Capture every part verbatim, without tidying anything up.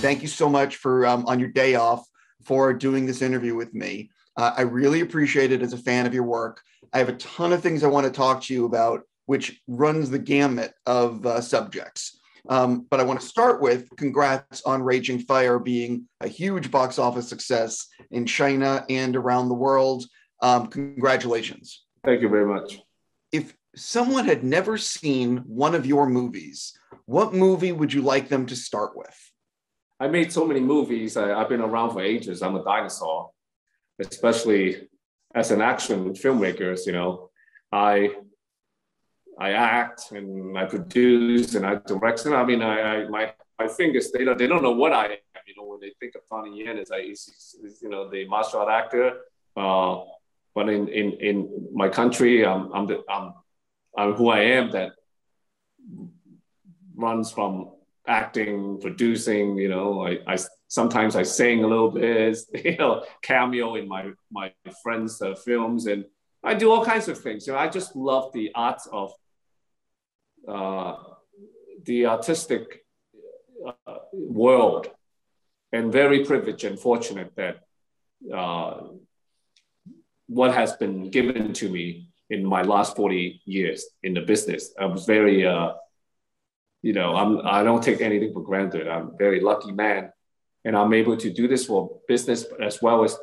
Thank you so much for, um, on your day off, for doing this interview with me. Uh, I really appreciate it as a fan of your work. I have a ton of things I want to talk to you about, which runs the gamut of uh, subjects. Um, but I want to start with congrats on Raging Fire being a huge box office success in China and around the world. Um, congratulations. Thank you very much. If someone had never seen one of your movies, what movie would you like them to start with? I made so many movies. I, I've been around for ages. I'm a dinosaur, especially as an action filmmaker. You know, I I act and I produce and I direct. And I mean, I, I my my fingers they don't they don't know what I am. You know, when they think of Donnie Yen as I, he's, he's, you know, the martial art actor. Uh, but in in in my country, I'm I'm the, I'm, I'm who I am that runs from acting, producing, you know, I, I sometimes I sing a little bit, you know, cameo in my my friends' uh, films, and I do all kinds of things. You know, I just love the art of uh, the artistic uh, world, and very privileged and fortunate that uh, what has been given to me in my last forty years in the business. I was very uh, You know, I'm, I don't take anything for granted. I'm a very lucky man, and I'm able to do this for business as well as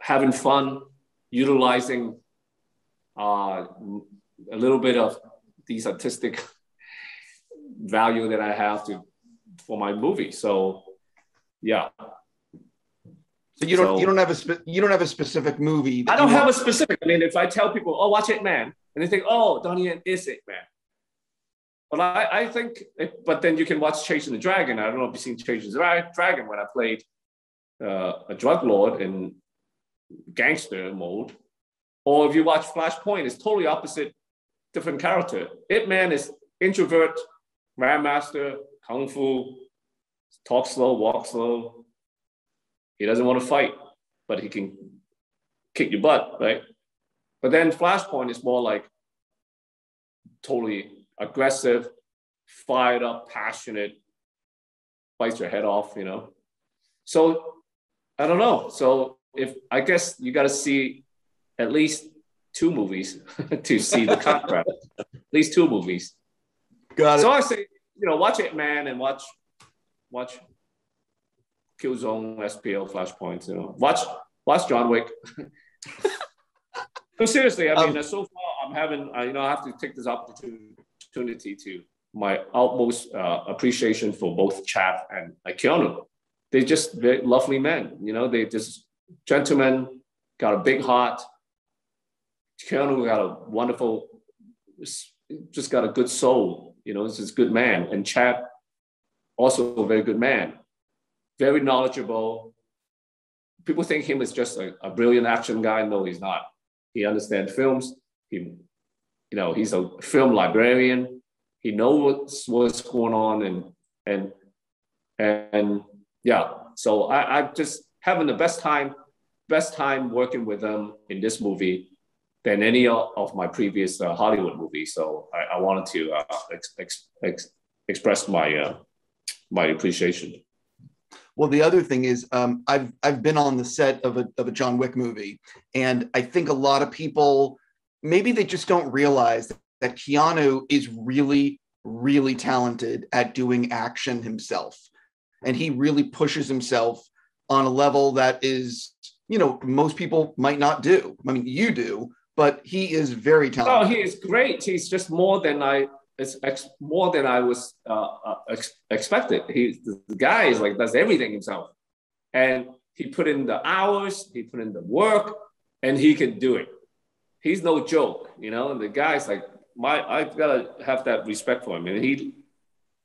having fun, utilizing uh, a little bit of these artistic value that I have to for my movie. So, yeah. So you don't so, you don't have a you don't have a specific movie. I don't have a specific. I mean, if I tell people, "Oh, watch Ip Man," and they think, "Oh, Donnie Yen is Ip Man." Well, I, I think, it, but then you can watch Chasing the Dragon. I don't know if you've seen Chasing the Dragon when I played uh, a drug lord in gangster mode. Or if you watch Flashpoint, it's totally opposite, different character. Ip Man is introvert, grandmaster, kung fu, talk slow, walk slow. He doesn't want to fight, but he can kick your butt, right? But then Flashpoint is more like totally aggressive, fired up, passionate, bites your head off, you know? So I don't know. So if I guess you got to see at least two movies to see the contract, at least two movies. Got it. So I say, you know, watch Ip Man and watch, watch Killzone, S P L, Flashpoint, you know, watch, watch John Wick. So seriously, I mean, um, so far I'm having, you know, I have to take this opportunity to my utmost uh, appreciation for both Chad and Keanu. They're just very lovely men. You know, they just gentlemen, got a big heart. Keanu got a wonderful, just got a good soul. You know, this is a good man. And Chad, also a very good man. Very knowledgeable. People think him as just a, a brilliant action guy. No, he's not. He understands films. He You know, he's a film librarian. He knows what's going on, and and and yeah. So I, I'm just having the best time, best time working with them in this movie than any of my previous uh, Hollywood movies. So I, I wanted to uh, ex, ex, ex, express my uh, my appreciation. Well, the other thing is, um, I've I've been on the set of a of a John Wick movie, and I think a lot of people, maybe they just don't realize that Keanu is really, really talented at doing action himself. And he really pushes himself on a level that is, you know, most people might not do. I mean, you do, but he is very talented. Oh, he is great. He's just more than I, it's ex, more than I was uh, ex, expected. He, the guy is like, does everything himself. And he put in the hours, he put in the work, and he can do it. He's no joke, you know, and the guy's like, my, I've got to have that respect for him. And he,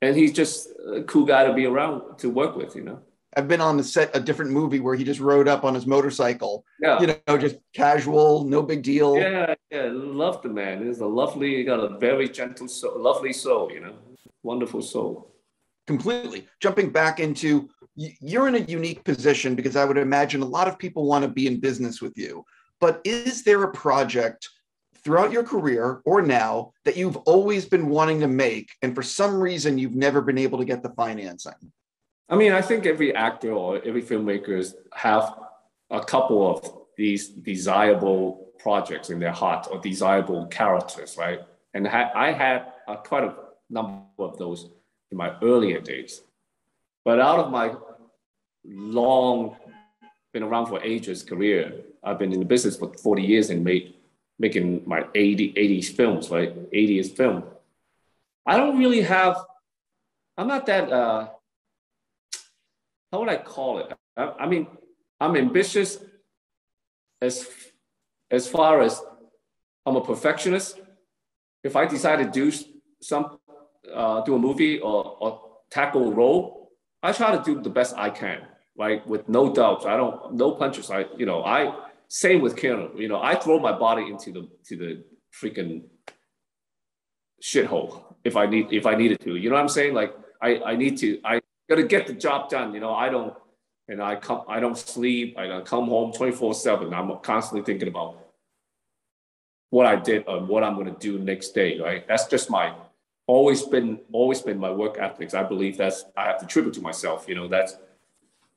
and he's just a cool guy to be around, to work with, you know. I've been on the set, a different movie where he just rode up on his motorcycle, yeah. You know, just casual, no big deal. Yeah, yeah, love the man. He's a lovely, he got a very gentle soul, lovely soul, you know, wonderful soul. Completely. Jumping back into, you're in a unique position because I would imagine a lot of people want to be in business with you. But is there a project throughout your career or now that you've always been wanting to make, and for some reason you've never been able to get the financing? I mean, I think every actor or every filmmakers have a couple of these desirable projects in their heart or desirable characters, right? And ha- I had a quite a number of those in my earlier days. But out of my long, been around for ages career, I've been in the business for forty years and made making my eighty, eighties films, right? eighties film. I don't really have, I'm not that, uh, how would I call it? I, I mean, I'm ambitious as, as far as I'm a perfectionist. If I decide to do some, uh, do a movie or, or tackle a role, I try to do the best I can, right? With no doubts, I don't, no punches. I, you know, I, same with Keanu, you know, I throw my body into the, to the freaking shithole if I need, if I needed to, you know what I'm saying? Like I, I need to, I gotta get the job done. You know, I don't, and I come, I don't sleep. I don't come home twenty-four seven. I'm constantly thinking about what I did and what I'm going to do next day, right? That's just my, always been, always been my work ethics. I believe that's, I have to attribute to myself, you know, that's,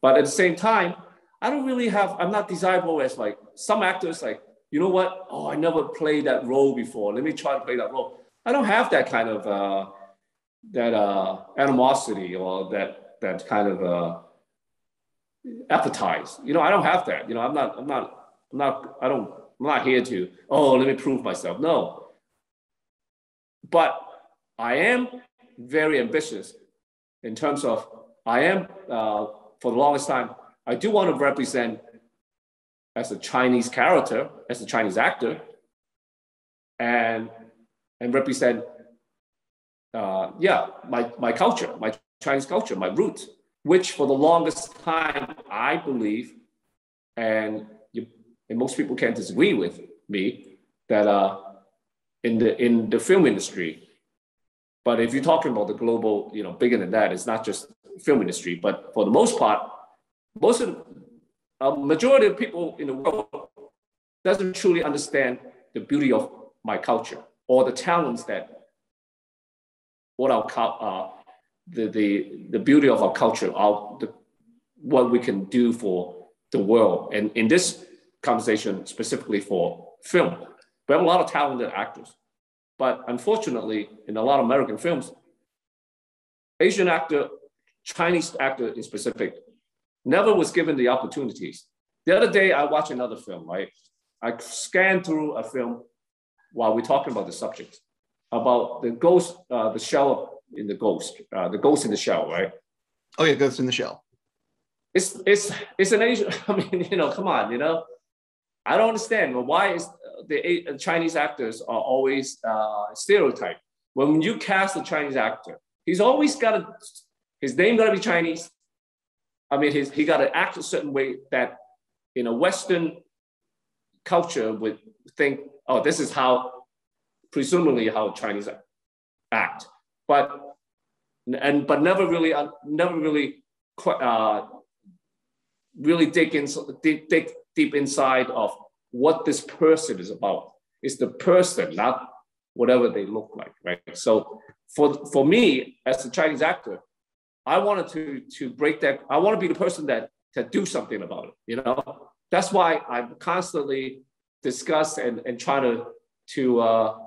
but at the same time, I don't really have, I'm not desirable as like some actors like, you know what? Oh, I never played that role before. Let me try to play that role. I don't have that kind of, uh, that uh, animosity or that, that kind of uh, appetite. You know, I don't have that. You know, I'm not, I'm not, I'm not, I don't, I'm not here to, oh, let me prove myself. No. But I am very ambitious in terms of, I am, uh, for the longest time, I do want to represent as a Chinese character, as a Chinese actor, and and represent, uh, yeah, my, my culture, my Chinese culture, my roots, which for the longest time, I believe, and you, and most people can't disagree with me, that uh, in the in the film industry, but if you're talking about the global, you know, bigger than that, it's not just film industry, but for the most part, most of the uh, majority of people in the world doesn't truly understand the beauty of my culture or the talents that what our uh, the, the the beauty of our culture, our the, what we can do for the world. And in this conversation specifically for film, we have a lot of talented actors, but unfortunately, in a lot of American films, Asian actor, Chinese actor in specific, never was given the opportunities. The other day, I watched another film, right? I scanned through a film while we're talking about the subject, about the ghost, uh, the shell in the ghost, uh, the ghost in the shell, right? Oh yeah, Ghost in the Shell. It's it's it's an Asian, I mean, you know, come on, you know? I don't understand, well, why is the Chinese actors are always uh, stereotyped. When you cast a Chinese actor, he's always got a, his name gotta be Chinese. I mean, his, he got to act a certain way that in a Western culture would think, oh, this is how, presumably how Chinese act, but, and, but never really, uh, never really, uh, really dig, in, dig, dig deep inside of what this person is about. It's the person, not whatever they look like, right? So for, for me, as a Chinese actor, I wanted to, to break that. I want to be the person that to do something about it. You know, that's why I'm constantly discuss and, and trying to to uh,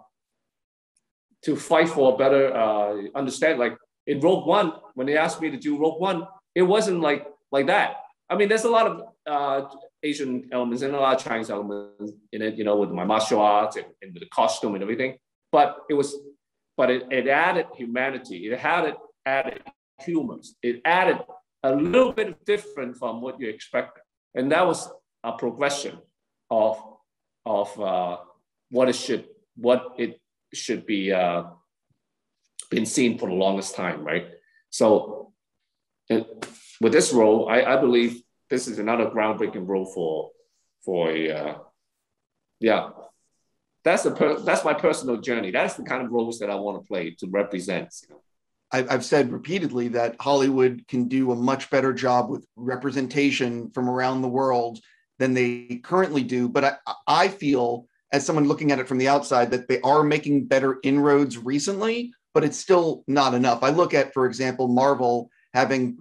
to fight for a better uh, understanding. Like in Rogue One, when they asked me to do Rogue One, it wasn't like like that. I mean, there's a lot of uh, Asian elements and a lot of Chinese elements in it. You know, with my martial arts and, and the costume and everything. But it was, but it, it added humanity. It had it added. Humans. It added a little bit different from what you expect. And that was a progression of, of uh, what it should, what it should be uh, been seen for the longest time, right? So and with this role, I, I believe this is another groundbreaking role for, for a, uh, yeah. That's, a per- that's my personal journey. That's the kind of roles that I want to play to represent, you know. I've said repeatedly that Hollywood can do a much better job with representation from around the world than they currently do. But I, I feel as someone looking at it from the outside, that they are making better inroads recently, but it's still not enough. I look at, for example, Marvel having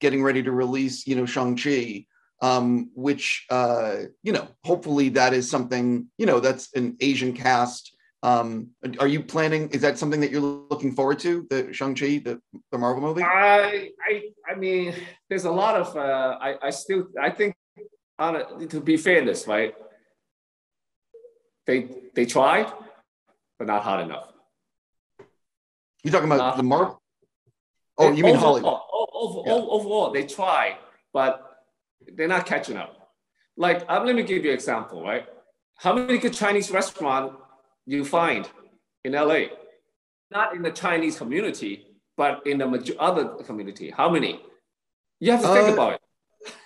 getting ready to release, you know, Shang-Chi, um, which, uh, you know, hopefully that is something, you know, that's an Asian cast. Um, are you planning, is that something that you're looking forward to, the Shang-Chi, the, the Marvel movie? I, I, I mean, there's a lot of, uh, I, I still, I think, to be fairness, right? They, they tried, but not hard enough. You're talking about not the Marvel? Oh, you mean overall, Hollywood? Overall, yeah. overall, they tried, but they're not catching up. Like, I'm, let me give you an example, right? How many good Chinese restaurants you find in L A? Not in the Chinese community, but in the other community. How many? You have to think uh, about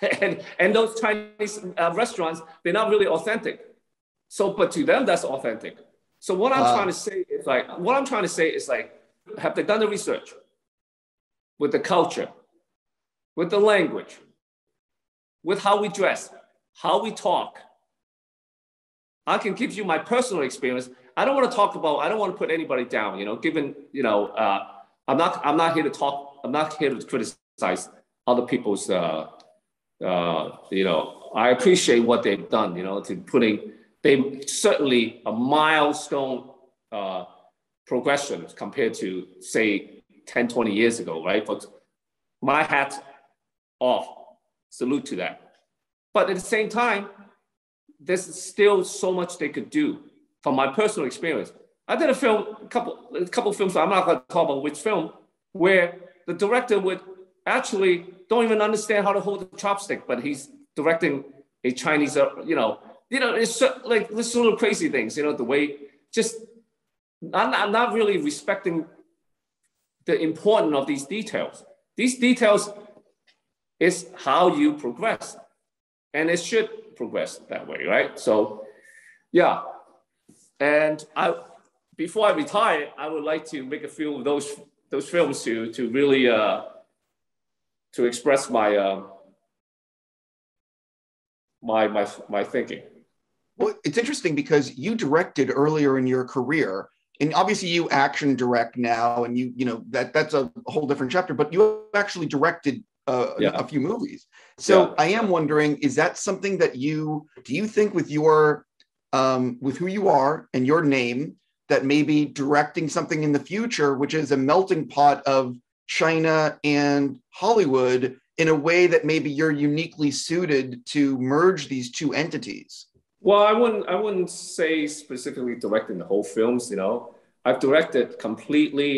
it. and, and those Chinese uh, restaurants, they're not really authentic. So, but to them, that's authentic. So what I'm uh, trying to say is like, what I'm trying to say is like, have they done the research with the culture, with the language, with how we dress, how we talk? I can give you my personal experience. I don't want to talk about, I don't want to put anybody down, you know, given, you know, uh, I'm not, I'm not here to talk, I'm not here to criticize other people's, uh, uh, you know, I appreciate what they've done, you know, to putting, they certainly a milestone uh, progression compared to say ten, twenty years ago, right? But my hat off, salute to that. But at the same time, there's still so much they could do. From my personal experience, I did a film, a couple, a couple of films, I'm not gonna talk about which film, where the director would actually don't even understand how to hold the chopstick, but he's directing a Chinese, you know, you know, it's so, like this little crazy things, you know, the way just, I'm not, I'm not really respecting the importance of these details. These details is how you progress, and it should progress that way, right? So, yeah. And I, before I retire, I would like to make a few of those those films to to really uh, to express my uh, my my my thinking. Well, it's interesting because you directed earlier in your career, and obviously you action direct now, and you you know that that's a whole different chapter. But you actually directed uh, yeah. a few movies, so yeah. I am wondering: is that something that you do? You think with your Um, with who you are and your name, that maybe directing something in the future, which is a melting pot of China and Hollywood, in a way that maybe you're uniquely suited to merge these two entities? Well, I wouldn't, I wouldn't say specifically directing the whole films, you know. I've directed completely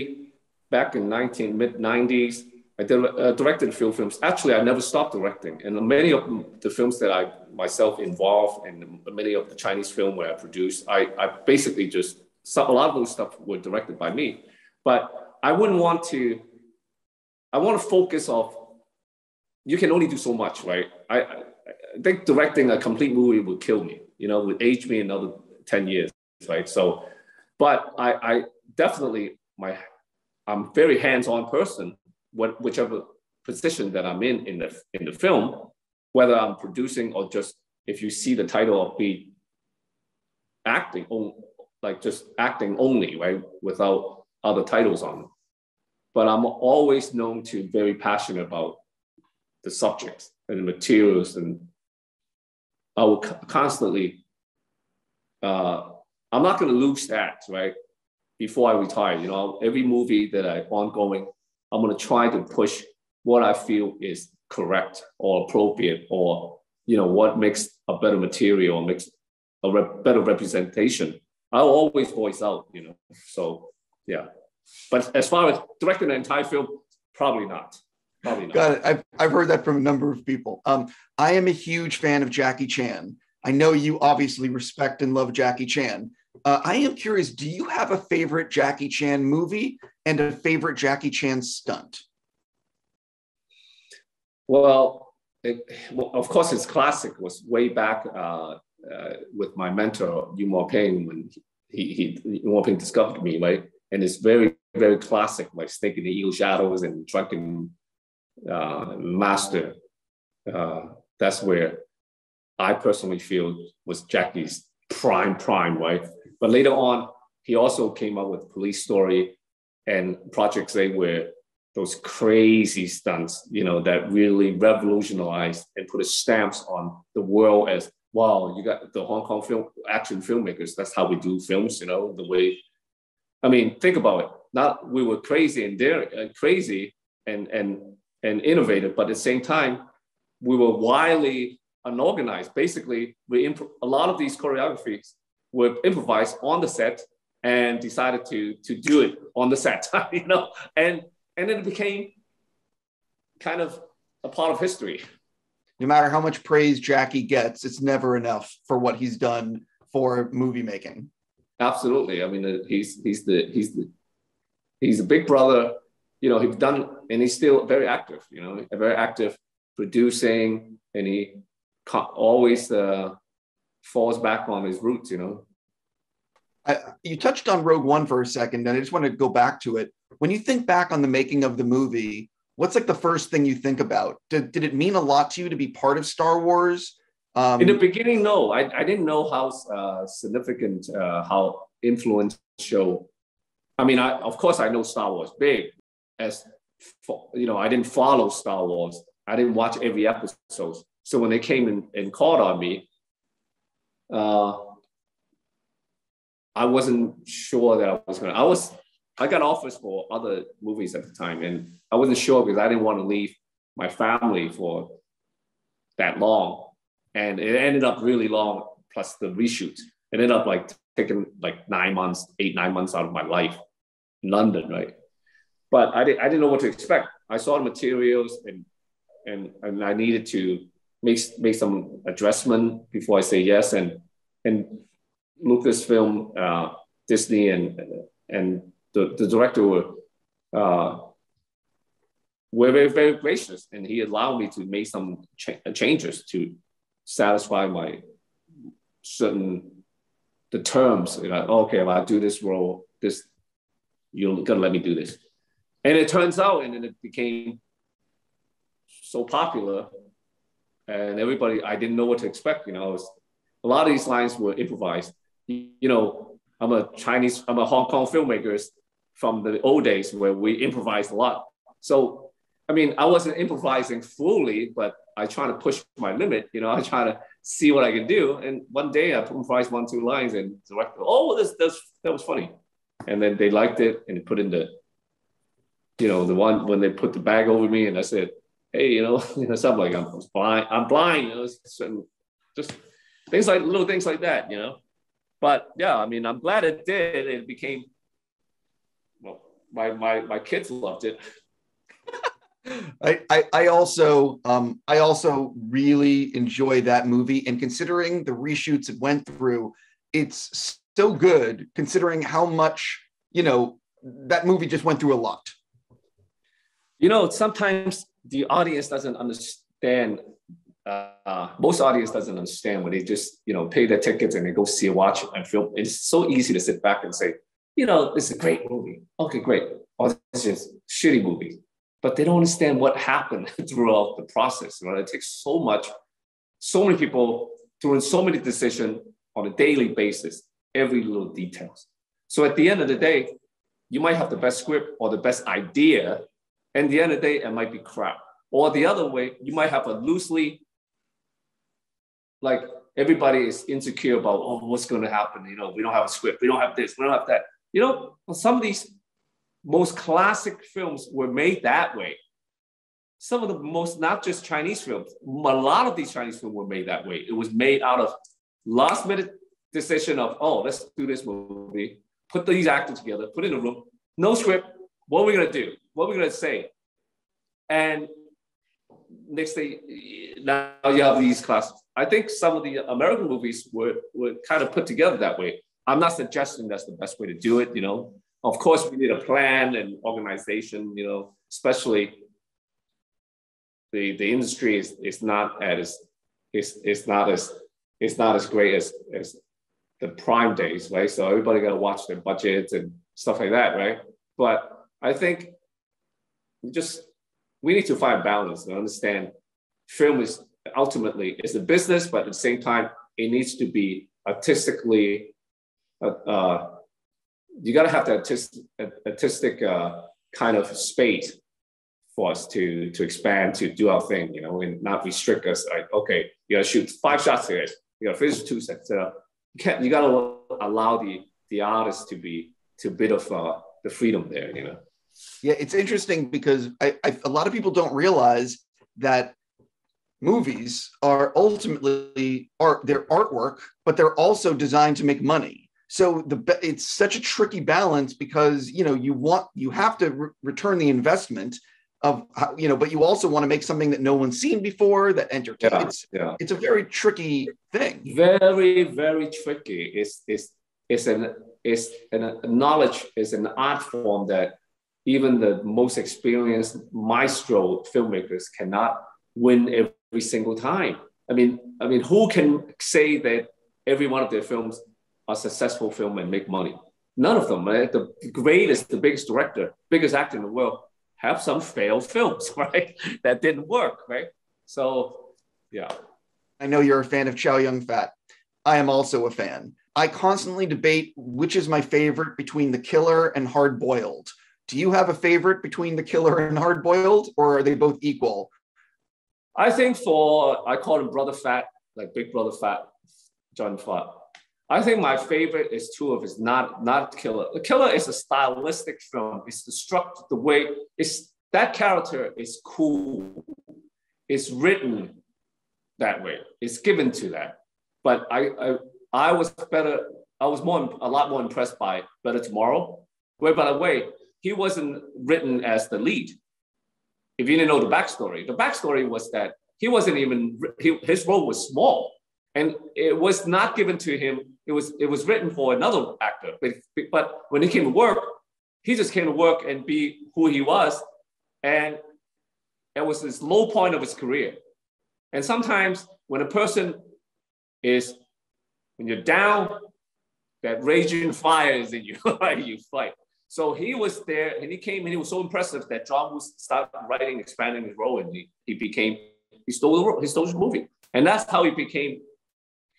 back in nineteen mid nineties. I did, uh, directed a few films. Actually, I never stopped directing. And many of the films that I myself involved in, many of the Chinese film where I produced, I, I basically just, some, a lot of those stuff were directed by me. But I wouldn't want to, I want to focus on, you can only do so much, right? I, I, I think directing a complete movie would kill me, you know, would age me another ten years, right? So, but I, I definitely, my, I'm a very hands-on person. What, whichever position that I'm in in the in the film, whether I'm producing or just if you see the title of me acting, on, like just acting only, right, without other titles on it. But I'm always known to very passionate about the subjects and the materials, and I will constantly. Uh, I'm not going to lose that, right? Before I retire, you know, every movie that I ongoing. I'm going to try to push what I feel is correct or appropriate, or you know what makes a better material, or makes a rep better representation. I'll always voice out, you know. So yeah, but as far as directing an entire film, probably not. Probably not. Got it. I've I've heard that from a number of people. Um, I am a huge fan of Jackie Chan. I know you obviously respect and love Jackie Chan. Uh, I am curious, do you have a favorite Jackie Chan movie and a favorite Jackie Chan stunt? Well, it, well of course, his classic was way back uh, uh, with my mentor, Yuen Woo-ping, when he, he, Yuen Woo-ping discovered me, right? And it's very, very classic, like Snake in the Eagle Shadows and Drunken uh, Master. Uh, that's where I personally feel was Jackie's prime, prime, right? But later on, he also came up with Police Story and Project Zay, where those crazy stunts, you know, that really revolutionized and put a stamp on the world as, wow, you got the Hong Kong film action filmmakers. That's how we do films, you know, the way, I mean, think about it. Not we were crazy and they're uh, crazy and, and, and innovative, but at the same time, we were wildly unorganized. Basically, we imp- a lot of these choreographies were improvised on the set and decided to, to do it on the set, you know? And, and it became kind of a part of history. No matter how much praise Jackie gets, it's never enough for what he's done for movie making. Absolutely. I mean, he's he's the he's the he's a big brother. You know, he's done, and he's still very active. You know, very active, producing, and he always uh, falls back on his roots. You know, I, you touched on Rogue One for a second, and I just want to go back to it. When you think back on the making of the movie, what's like the first thing you think about? Did, did it mean a lot to you to be part of Star Wars? Um, In the beginning, no. I, I didn't know how uh, significant, uh, how influential. I mean, I, of course, I know Star Wars big. As for, you know, I didn't follow Star Wars. I didn't watch every episode. So when they came in and called on me, uh, I wasn't sure that I was going to. I was. I got offers for other movies at the time, and I wasn't sure because I didn't want to leave my family for that long. And it ended up really long, plus the reshoot. It ended up like taking like nine months, eight, nine months out of my life in London, right? But I didn't, I didn't know what to expect. I saw the materials and and, and I needed to make, make some adjustment before I say yes. And, and Lucasfilm, uh, Disney, and, and The, the director were, uh, were very, very gracious, and he allowed me to make some ch- changes to satisfy my certain the terms. You know, okay, if I do this role, this you're gonna let me do this, and it turns out, and then it became so popular, and everybody. I didn't know what to expect. You know, was, a lot of these lines were improvised. You, you know, I'm a Chinese. I'm a Hong Kong filmmaker. From the old days where we improvised a lot. So, I mean, I wasn't improvising fully, but I try to push my limit, you know, I try to see what I can do. And one day I improvised one, two lines and directed, oh, this, this, that was funny. And then they liked it and they put in the, you know, the one when they put the bag over me and I said, hey, you know, you know something like I'm, I'm blind, I'm blind, you know, certain, just things like little things like that, you know. But yeah, I mean, I'm glad it did. It became My my my kids loved it. I, I I also um I also really enjoy that movie, and considering the reshoots it went through, it's so good considering how much, you know, that movie just went through a lot. You know, sometimes the audience doesn't understand. Uh, uh, most audience doesn't understand when they just, you know, pay their tickets and they go see, watch, and film. It's so easy to sit back and say, you know, it's a great movie. Okay, great. Or it's just shitty movie. But they don't understand what happened throughout the process. You know, it takes so much, so many people doing so many decisions on a daily basis, every little details. So at the end of the day, you might have the best script or the best idea. And at the end of the day, it might be crap. Or the other way, you might have a loosely, like everybody is insecure about, oh, what's going to happen? You know, we don't have a script. We don't have this. We don't have that. You know, some of these most classic films were made that way. Some of the most, not just Chinese films, a lot of these Chinese films were made that way. It was made out of last minute decision of, oh, let's do this movie, put these actors together, put in a room, no script, what are we gonna do? What are we gonna say? And next thing, now you have these classics. I think some of the American movies were, were kind of put together that way. I'm not suggesting that's the best way to do it, you know. Of course, we need a plan and organization, you know, especially the the industry is is not as it's it's not as it's not as great as, as the prime days, right? So everybody gotta watch their budgets and stuff like that, right? But I think we just we need to find balance and understand film is ultimately it's a business, but at the same time, it needs to be artistically, uh, uh, you got to have that artistic, artistic uh, kind of space for us to, to expand, to do our thing, you know, and not restrict us. Like, okay, you got to shoot five shots today. You got to finish two sets. Uh, you can't, you got to allow the, the artist to be, to a bit of uh, the freedom there, you know? Yeah, it's interesting because I, I, a lot of people don't realize that movies are ultimately art, they're artwork, but they're also designed to make money. So the it's such a tricky balance because, you know, you want, you have to re- return the investment of, you know, but you also want to make something that no one's seen before that entertains. Yeah, yeah. It's a very tricky thing. Very, very tricky. It's, it's, it's an, it's an knowledge, it's an art form that even the most experienced maestro filmmakers cannot win every single time. I mean, I mean, who can say that every one of their films are successful film and make money? None of them, right? The greatest, the biggest director, biggest actor in the world, have some failed films, right? That didn't work, right? So, yeah. I know you're a fan of Chow Yun-Fat. I am also a fan. I constantly debate which is my favorite between The Killer and Hard Boiled. Do you have a favorite between The Killer and Hard Boiled, or are they both equal? I think for, I call him Brother Fat, like Big Brother Fat, John Fat. I think my favorite is two of his, not, not Killer. The Killer is a stylistic film. It's the structure, the way, it's, that character is cool. It's written that way. It's given to that. But I, I, I was better, I was more, a lot more impressed by Better Tomorrow, where, by the way, he wasn't written as the lead. If you didn't know the backstory, the backstory was that he wasn't even, he, his role was small. And it was not given to him. It was it was written for another actor. But, but when he came to work, he just came to work and be who he was. And it was this low point of his career. And sometimes when a person is, when you're down, that raging fire is in you, right? You fight. So he was there and he came and he was so impressive that John Woo started writing, expanding his role. And he, he became, he stole the role, he stole the movie. And that's how he became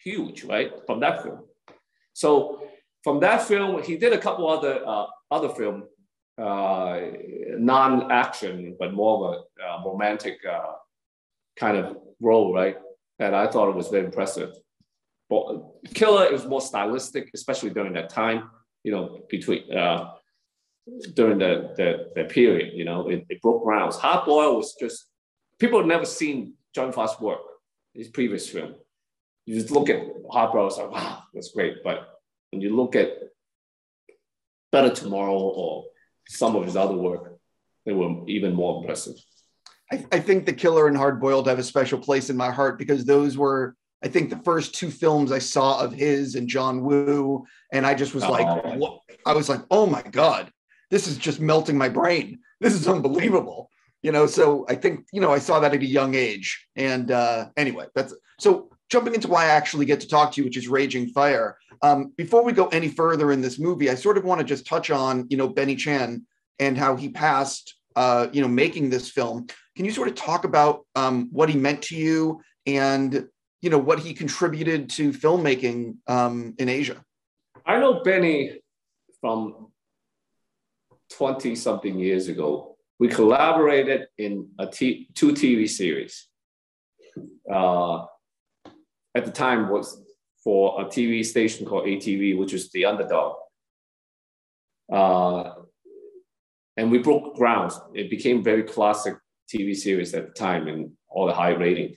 huge, right? From that film. So from that film, he did a couple other uh, other film, uh, non-action, but more of a uh, romantic uh, kind of role, right? And I thought it was very impressive. But Killer is more stylistic, especially during that time, you know, between uh, during the, the the period, you know, it, it broke grounds. Hard Boiled was just people had never seen John Fast's work, his previous film. You just look at Hard Boiled, it's like, wow, that's great. But when you look at Better Tomorrow or some of his other work, they were even more impressive. I, I think The Killer and Hard Boiled have a special place in my heart because those were, I think, the first two films I saw of his and John Woo. And I just was oh, like, right. what? I was like, oh my God, this is just melting my brain. This is unbelievable. You know, so I think, you know, I saw that at a young age. And uh, anyway, that's so. Jumping into why I actually get to talk to you, which is Raging Fire. Um, before we go any further in this movie, I sort of want to just touch on, you know, Benny Chan and how he passed, uh, you know, making this film. Can you sort of talk about um, what he meant to you and, you know, what he contributed to filmmaking um, in Asia? I know Benny from twenty something years ago. We collaborated in a t- two T V series. Uh, at the time was for a T V station called A T V, which is The Underdog. Uh, and we broke ground. It became very classic T V series at the time and all the high ratings.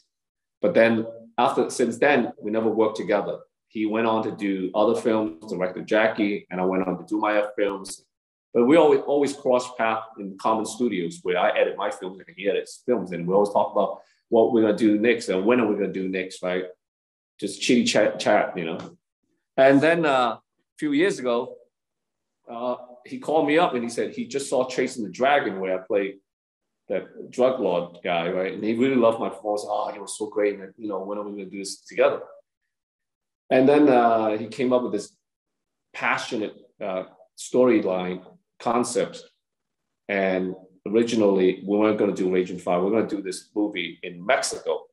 But then after, since then, we never worked together. He went on to do other films, directed Jackie, and I went on to do my other films. But we always, always crossed paths in common studios where I edit my films and he edits films. And we always talk about what we're gonna do next and when are we gonna do next, right? Just chitty chat, chat, you know. And then uh, a few years ago, uh, he called me up and he said he just saw Chasing the Dragon, where I played that drug lord guy, right? And he really loved my performance. Oh, he was so great. And, you know, when are we going to do this together? And then uh, he came up with this passionate uh, storyline concept. And originally, we weren't going to do Raging Fire. We're going to do this movie in Mexico.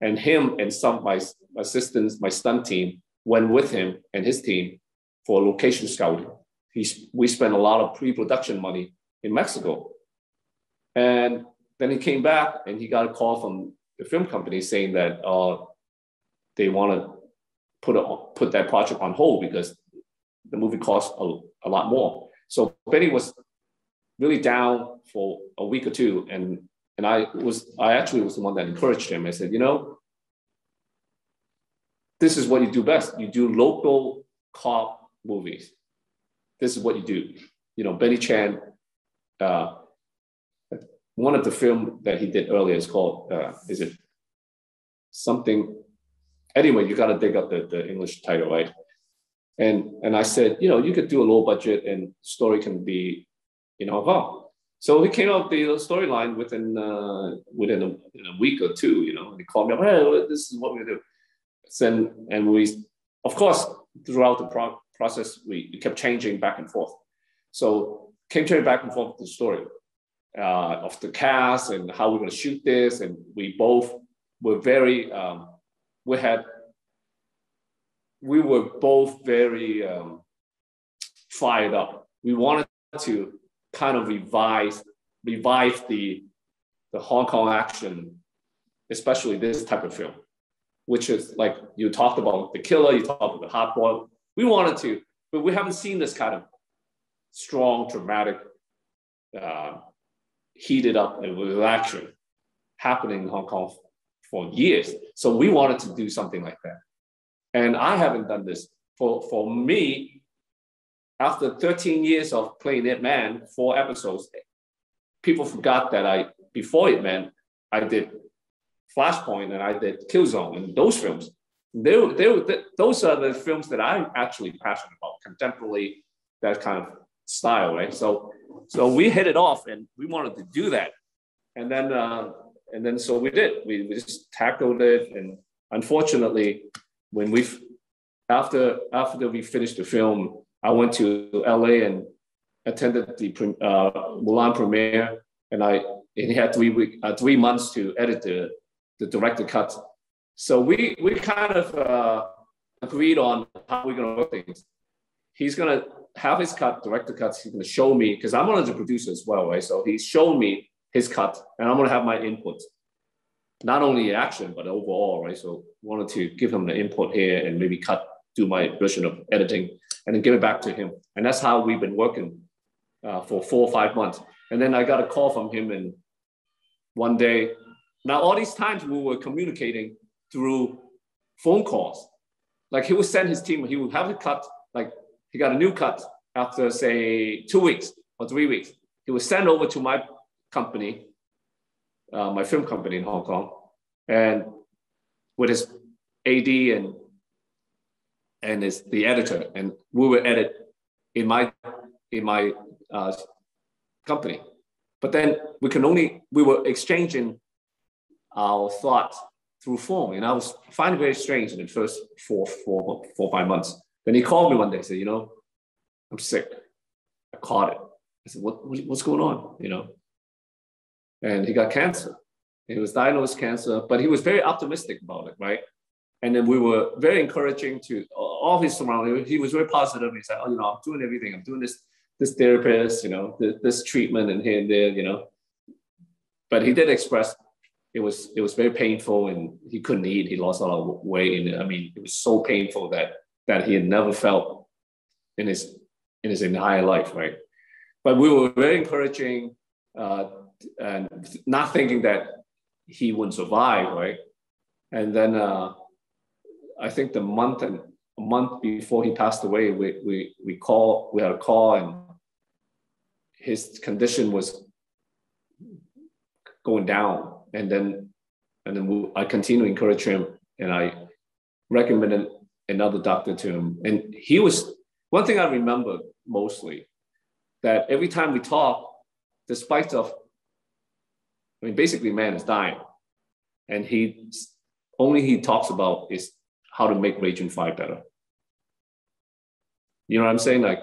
And him and some of my assistants, my stunt team, went with him and his team for location scouting. He, we spent a lot of pre-production money in Mexico. And then he came back and he got a call from the film company saying that uh, they want to put a, put that project on hold because the movie cost a, a lot more. So Benny was really down for a week or two. And, and I was, I actually was the one that encouraged him. I said, you know, this is what you do best. You do local cop movies. This is what you do. You know, Benny Chan, uh, one of the film that he did earlier is called, uh, is it something? Anyway, you got to dig up the, the English title, right? And, and I said, you know, you could do a low budget and story can be in Hong Kong. So he came up with the storyline within uh, within a, in a week or two, you know, and he called me up, hey, this is what we do. And, and we, of course, throughout the pro process, we, we kept changing back and forth. So came to back and forth with the story uh, of the cast and how we're going to shoot this. And we both were very, um, we had, we were both very um, fired up. We wanted to kind of revive, revive the, the Hong Kong action, especially this type of film, which is like you talked about The Killer, you talked about the Hard Boiled. We wanted to, but we haven't seen this kind of strong, dramatic, uh, heated up and with action happening in Hong Kong for years. So we wanted to do something like that. And I haven't done this. For, for me, after thirteen years of playing Ip Man, four episodes, people forgot that I, before Ip Man, I did Flashpoint and I did Killzone and those films. They, they, they, those are the films that I'm actually passionate about, contemporary, that kind of style, right? So, so we hit it off and we wanted to do that. And then, uh, and then so we did. We, we just tackled it. And unfortunately, when we, after, after we finished the film, I went to L A and attended the uh, Mulan premiere, and I and had three week, uh, three months to edit the, the director cut. So we we kind of uh, agreed on how we're gonna work things. He's gonna have his cut, director cuts. He's gonna show me because I'm one of the producers as well, right? So he's shown me his cut, and I'm gonna have my input, not only in action but overall, right? So wanted to give him the input here and maybe cut, do my version of editing, and then give it back to him. And that's how we've been working uh, for four or five months. And then I got a call from him and one day. Now, all these times we were communicating through phone calls. Like he would send his team, he would have a cut, like he got a new cut after say two weeks or three weeks. He would send over to my company, uh, my film company in Hong Kong, and with his A D and and is the editor, and we were edit in my in my uh, company. But then we can only, we were exchanging our thoughts through phone, and I was finding it very strange in the first four, four, four, five months. Then he called me one day and said, you know, I'm sick, I caught it. I said, what, what's going on, you know? And he got cancer. He was diagnosed cancer, but he was very optimistic about it, right? And then we were very encouraging to all his surroundings. He was very positive. He said, oh, you know, I'm doing everything. I'm doing this, this therapist, you know, this, this treatment and here and there, you know. But he did express it was, it was very painful and he couldn't eat. He lost a lot of weight. And I mean, it was so painful that, that he had never felt in his, in his entire life, right? But we were very encouraging uh, and not thinking that he wouldn't survive, right? And then, uh, I think the month and a month before he passed away, we we we call we had a call, and his condition was going down. And then and then we, I continued to encourage him, and I recommended another doctor to him. And he was one thing I remember mostly that every time we talk, despite of I mean basically man is dying, and he only he talks about is how to make Raging Fire better. You know what I'm saying? Like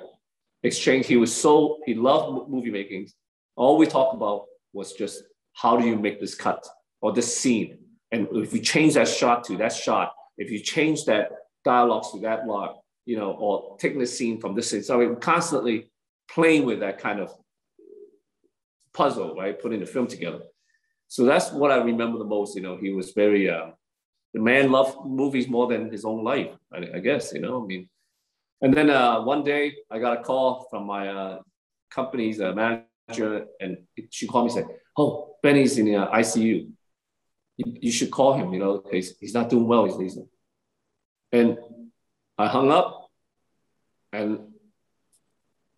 exchange, he was so, he loved movie making. All we talked about was just how do you make this cut or this scene? And if you change that shot to that shot, if you change that dialogues with that line, you know, or taking a scene from this scene. So I'm constantly playing with that kind of puzzle, right? Putting the film together. So that's what I remember the most. You know, he was very, uh, the man loved movies more than his own life, I, I guess, you know, I mean. And then uh, one day I got a call from my uh, company's uh, manager, and she called me and said, oh, Benny's in the uh, I C U. You, you should call him, you know, he's, he's not doing well. He's leaving. And I hung up, and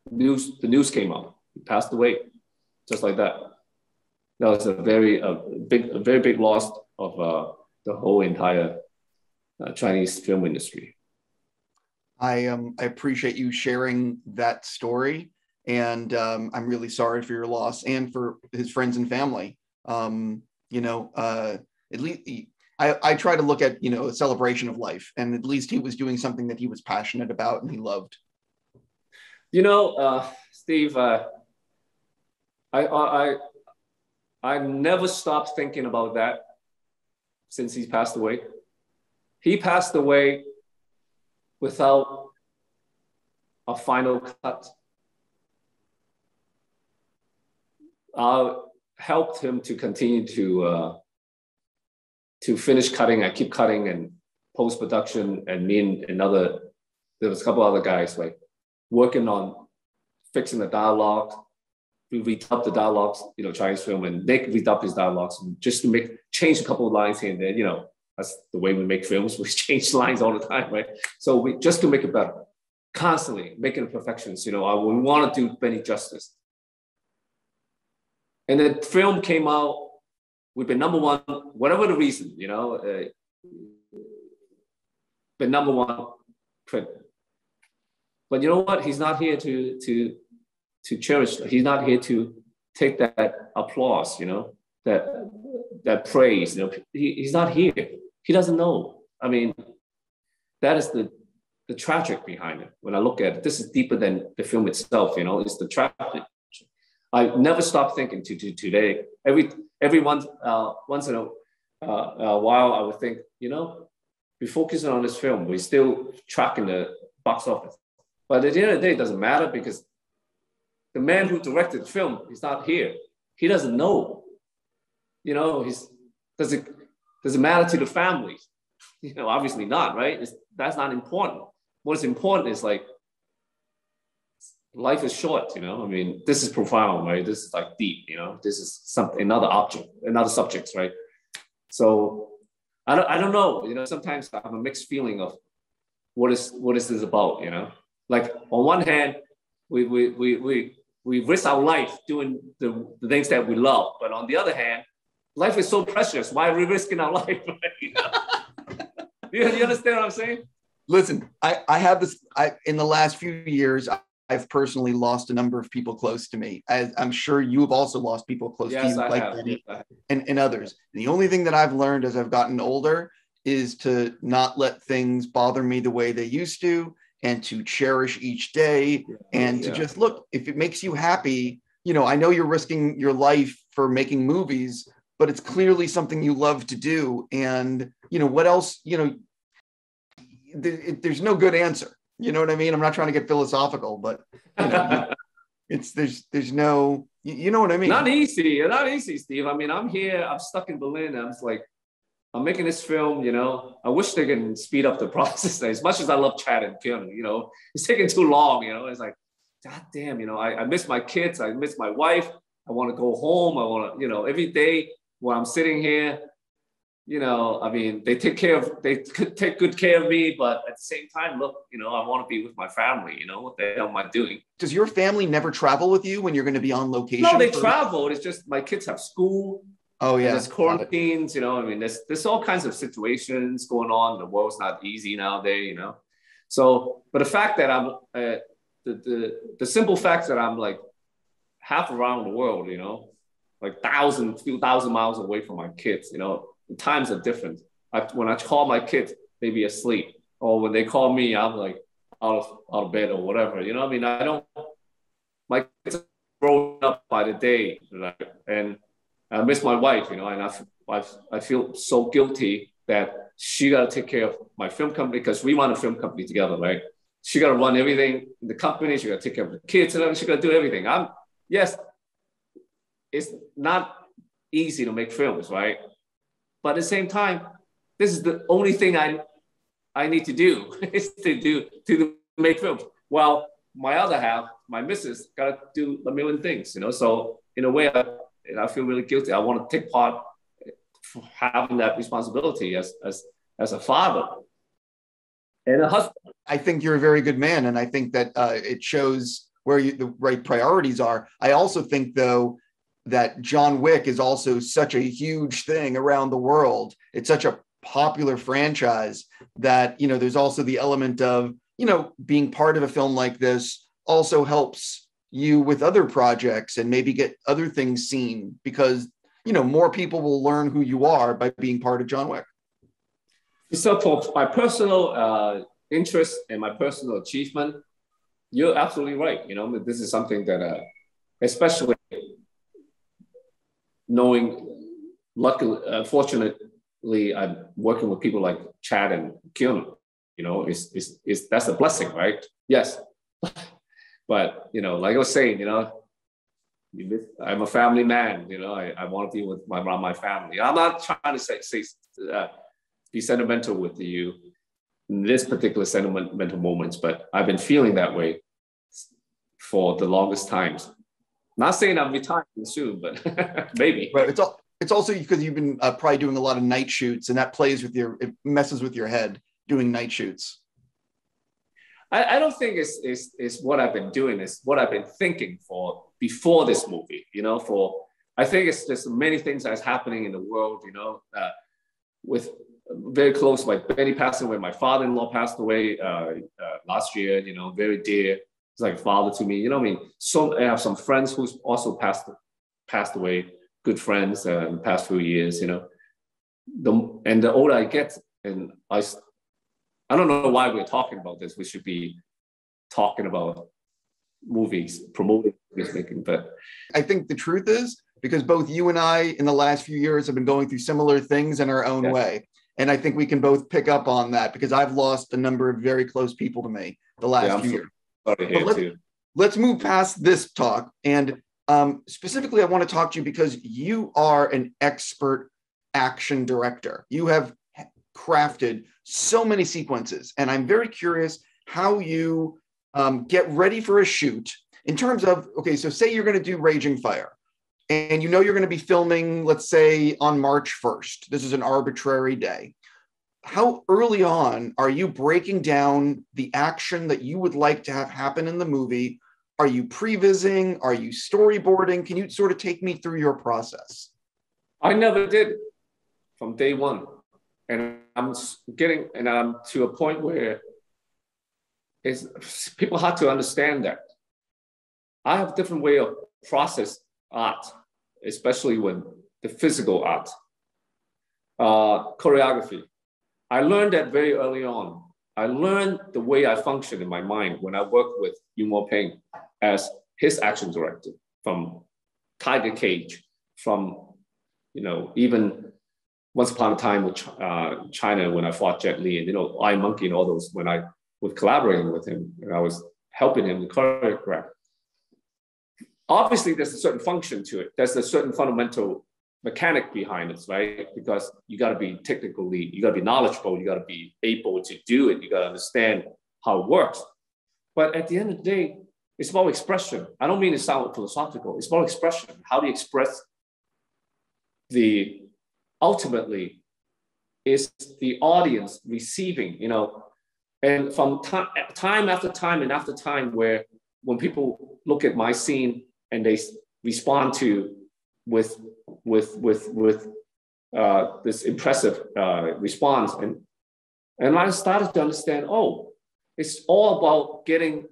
news, the news came out. He passed away, just like that. That was a very a big, a very big loss of uh, the whole entire uh, Chinese film industry. I um I appreciate you sharing that story, and um, I'm really sorry for your loss and for his friends and family. Um, you know, uh, at least I I try to look at, you know, a celebration of life, and at least he was doing something that he was passionate about and he loved. You know, uh, Steve, uh, I I. I I never stopped thinking about that since he passed away. He passed away without a final cut. I helped him to continue to, uh, to finish cutting. I keep cutting and post-production, and me and another, there was a couple other guys like working on fixing the dialogue. We redubbed the dialogues, you know, Chinese film, and Nick redubbed his dialogues just to make, change a couple of lines here and there. You know, that's the way we make films. We change lines all the time, right? So we just to make it better, constantly making imperfections. You know, I, we want to do Benny justice. And the film came out. We've been number one, whatever the reason, you know, uh, been number one print. But you know what? He's not here to to. to cherish. He's not here to take that applause, you know, that that praise, you know, he, he's not here. He doesn't know. I mean, that is the, the tragic behind it. When I look at it, this is deeper than the film itself, you know, it's the tragic. I never stop thinking to, to today. Every, every once, uh, once in a, uh, a while, I would think, you know, we're focusing on this film. We're still tracking the box office. But at the end of the day, it doesn't matter, because the man who directed the film, he's not here. He doesn't know. You know, he's, does it, does it matter to the family? You know, obviously not, right? It's, that's not important. What is important is like, life is short, you know? I mean, this is profound, right? This is like deep, you know? This is something, another object, another subject, right? So I don't, I don't know, you know, sometimes I have a mixed feeling of what is, what is this about, you know? Like on one hand, we, we, we, we, we risk our life doing the, the things that we love. But on the other hand, life is so precious. Why are we risking our life? you, you understand what I'm saying? Listen, I, I have this, I, in the last few years, I've personally lost a number of people close to me. I, I'm sure you have also lost people close yes, to you, I like have. Benny and, and others. And the only thing that I've learned as I've gotten older is to not let things bother me the way they used to, and to cherish each day, and yeah. to just look, if it makes you happy, you know, I know you're risking your life for making movies, but it's clearly something you love to do. And, you know, what else, you know, th there's no good answer. You know what I mean? I'm not trying to get philosophical, but you know, it's, there's, there's no, you know what I mean? Not easy, not easy, Steve. I mean, I'm here, I'm stuck in Berlin. I'm just like, I'm making this film, you know, I wish they can speed up the process. As much as I love Chad and Keanu, you know, it's taking too long, you know, it's like, God damn, you know, I, I miss my kids. I miss my wife. I want to go home. I want to, you know, every day while I'm sitting here, you know, I mean, they take care of, they could take good care of me, but at the same time, look, you know, I want to be with my family, you know, what the hell am I doing? Does your family never travel with you when you're going to be on location? No, they travel. It's just, my kids have school. Oh yeah, and there's quarantines, you know. I mean, there's there's all kinds of situations going on. The world's not easy nowadays, you know. So, but the fact that I'm, uh, the the the simple fact that I'm like half around the world, you know, like thousand, few thousand miles away from my kids, you know. The times are different. I, when I call my kids, they be asleep, or when they call me, I'm like out of out of bed or whatever, you know. I mean, I don't. My kids are grown up by the day, right? And I miss my wife, you know, and I, I, I feel so guilty that she got to take care of my film company because we want a film company together, right? She got to run everything in the company. She got to take care of the kids and everything. She got to do everything. I'm, yes, it's not easy to make films, right? But at the same time, this is the only thing I I need to do is to do to make films. Well, my other half, my missus, got to do a million things, you know? So in a way, I, I feel really guilty. I want to take part for having that responsibility as, as, as a father and a husband. I think you're a very good man. And I think that uh, it shows where you, the right priorities are. I also think, though, that John Wick is also such a huge thing around the world. It's such a popular franchise that, you know, there's also the element of, you know, being part of a film like this also helps you with other projects and maybe get other things seen because, you know, more people will learn who you are by being part of John Wick. So for my personal uh, interest and my personal achievement, you're absolutely right. You know, this is something that, uh, especially knowing, luckily, uh, fortunately, I'm working with people like Chad and Keanu. You know, it's, it's, it's, that's a blessing, right? Yes. But, you know, like I was saying, you know, you miss, I'm a family man, you know, I, I want to be with my, around my family. I'm not trying to say, say uh, be sentimental with you in this particular sentimental moments, but I've been feeling that way for the longest times. Not saying I'm retiring soon, but maybe. Right. It's, all, it's also because you've been uh, probably doing a lot of night shoots and that plays with your, it messes with your head doing night shoots. I, I don't think it's, it's, it's what I've been doing. It's what I've been thinking for before this movie, you know, for, I think it's just many things that's happening in the world, you know, uh, with very close, like Benny passed away, my father-in-law passed away uh, uh, last year, you know, very dear. He's like a father to me, you know what I mean? So I have some friends who's also passed, passed away, good friends uh, in the past few years, you know. The, and the older I get, and I, I don't know why we're talking about this. We should be talking about movies, promoting this thinking, but I think the truth is because both you and I in the last few years have been going through similar things in our own yes. way. And I think we can both pick up on that because I've lost a number of very close people to me the last yeah, few years. But let's, let's move past this talk. And um, specifically, I want to talk to you because you are an expert action director. You have crafted so many sequences. And I'm very curious how you um, get ready for a shoot in terms of, okay, so say you're going to do Raging Fire and you know you're going to be filming, let's say on March first, this is an arbitrary day. How early on are you breaking down the action that you would like to have happen in the movie? Are you pre-vising? Are you storyboarding? Can you sort of take me through your process? I never did from day one. And I'm getting, and I'm to a point where it's, people have to understand that. I have a different way of process art, especially when the physical art, uh, choreography. I learned that very early on. I learned the way I function in my mind when I worked with Yuen Woo-ping as his action director, from Tiger Cage, from, you know, even Once Upon a Time with uh, China, when I fought Jet Li, and you know, I Monkey and all those, when I was collaborating with him and I was helping him to choreograph. Obviously, there's a certain function to it. There's a certain fundamental mechanic behind it, right? Because you got to be technically, you got to be knowledgeable, you got to be able to do it, you got to understand how it works. But at the end of the day, it's about expression. I don't mean to sound philosophical. It's about expression. How do you express the ultimately, is the audience receiving, you know, and from time, time after time and after time where when people look at my scene and they respond to with, with, with, with uh, this impressive uh, response. And, and I started to understand, oh, it's all about getting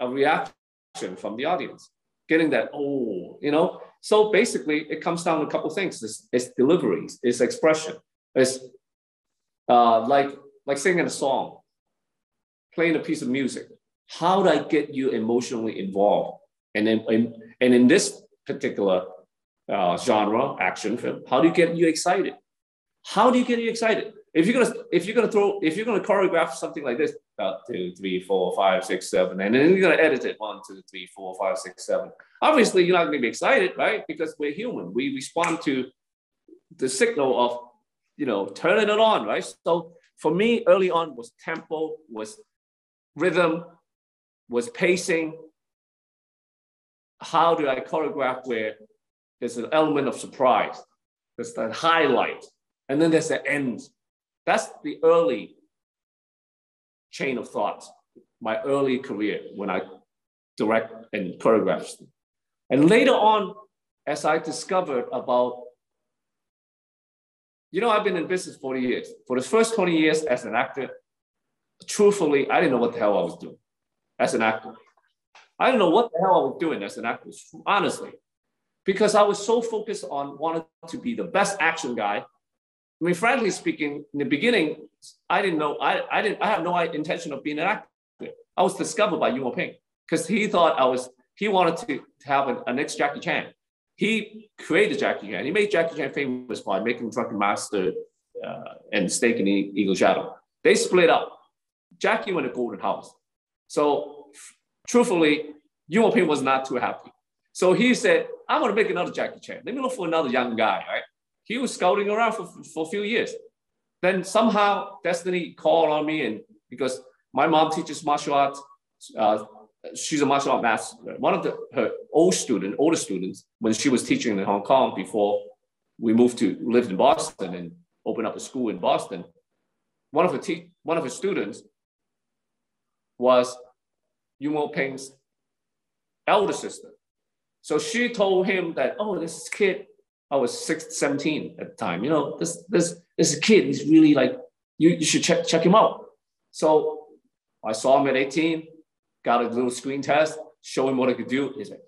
a reaction from the audience, getting that, oh, you know. So basically, it comes down to a couple of things. It's, it's deliveries, it's expression. It's uh, like, like singing a song, playing a piece of music. How do I get you emotionally involved? And then, and, and in this particular uh, genre, action film, how do you get you excited? How do you get you excited? If you're gonna if you're gonna throw if you're gonna choreograph something like this, about two, three, four, five, six, seven, and then you're gonna edit it one, two, three, four, five, six, seven. Obviously, you're not gonna be excited, right? Because we're human. We respond to the signal of, you know, turning it on, right? So for me, early on was tempo, was rhythm, was pacing. How do I choreograph where there's an element of surprise? There's that highlight, and then there's the end. That's the early chain of thought, my early career when I direct and choreograph. And later on, as I discovered about, you know, I've been in business forty years. For the first twenty years as an actor, truthfully, I didn't know what the hell I was doing as an actor. I didn't know what the hell I was doing as an actor, honestly, because I was so focused on wanting to be the best action guy. I mean, frankly speaking, in the beginning, I didn't know, I, I didn't, I had no intention of being an actor. I was discovered by Yuen Woo-ping because he thought I was, he wanted to, to have an, a next Jackie Chan. He created Jackie Chan. He made Jackie Chan famous by making Drunken Master uh, and Snake in the Eagle Shadow. They split up. Jackie went to Golden House. So truthfully, Yuen Woo-ping was not too happy. So he said, I'm going to make another Jackie Chan. Let me look for another young guy, right? He was scouting around for, for a few years. Then somehow destiny called on me, and because my mom teaches martial arts, uh, she's a martial art master. One of the, her old student, older students, when she was teaching in Hong Kong before we moved to live in Boston and open up a school in Boston, one of her te- one of her students was Yuen Woo-ping's elder sister. So she told him that, oh, this kid. I was six, seventeen at the time. You know, this this this kid, he's really like, you, you should check, check him out. So I saw him at eighteen, got a little screen test, show him what I could do. He's like,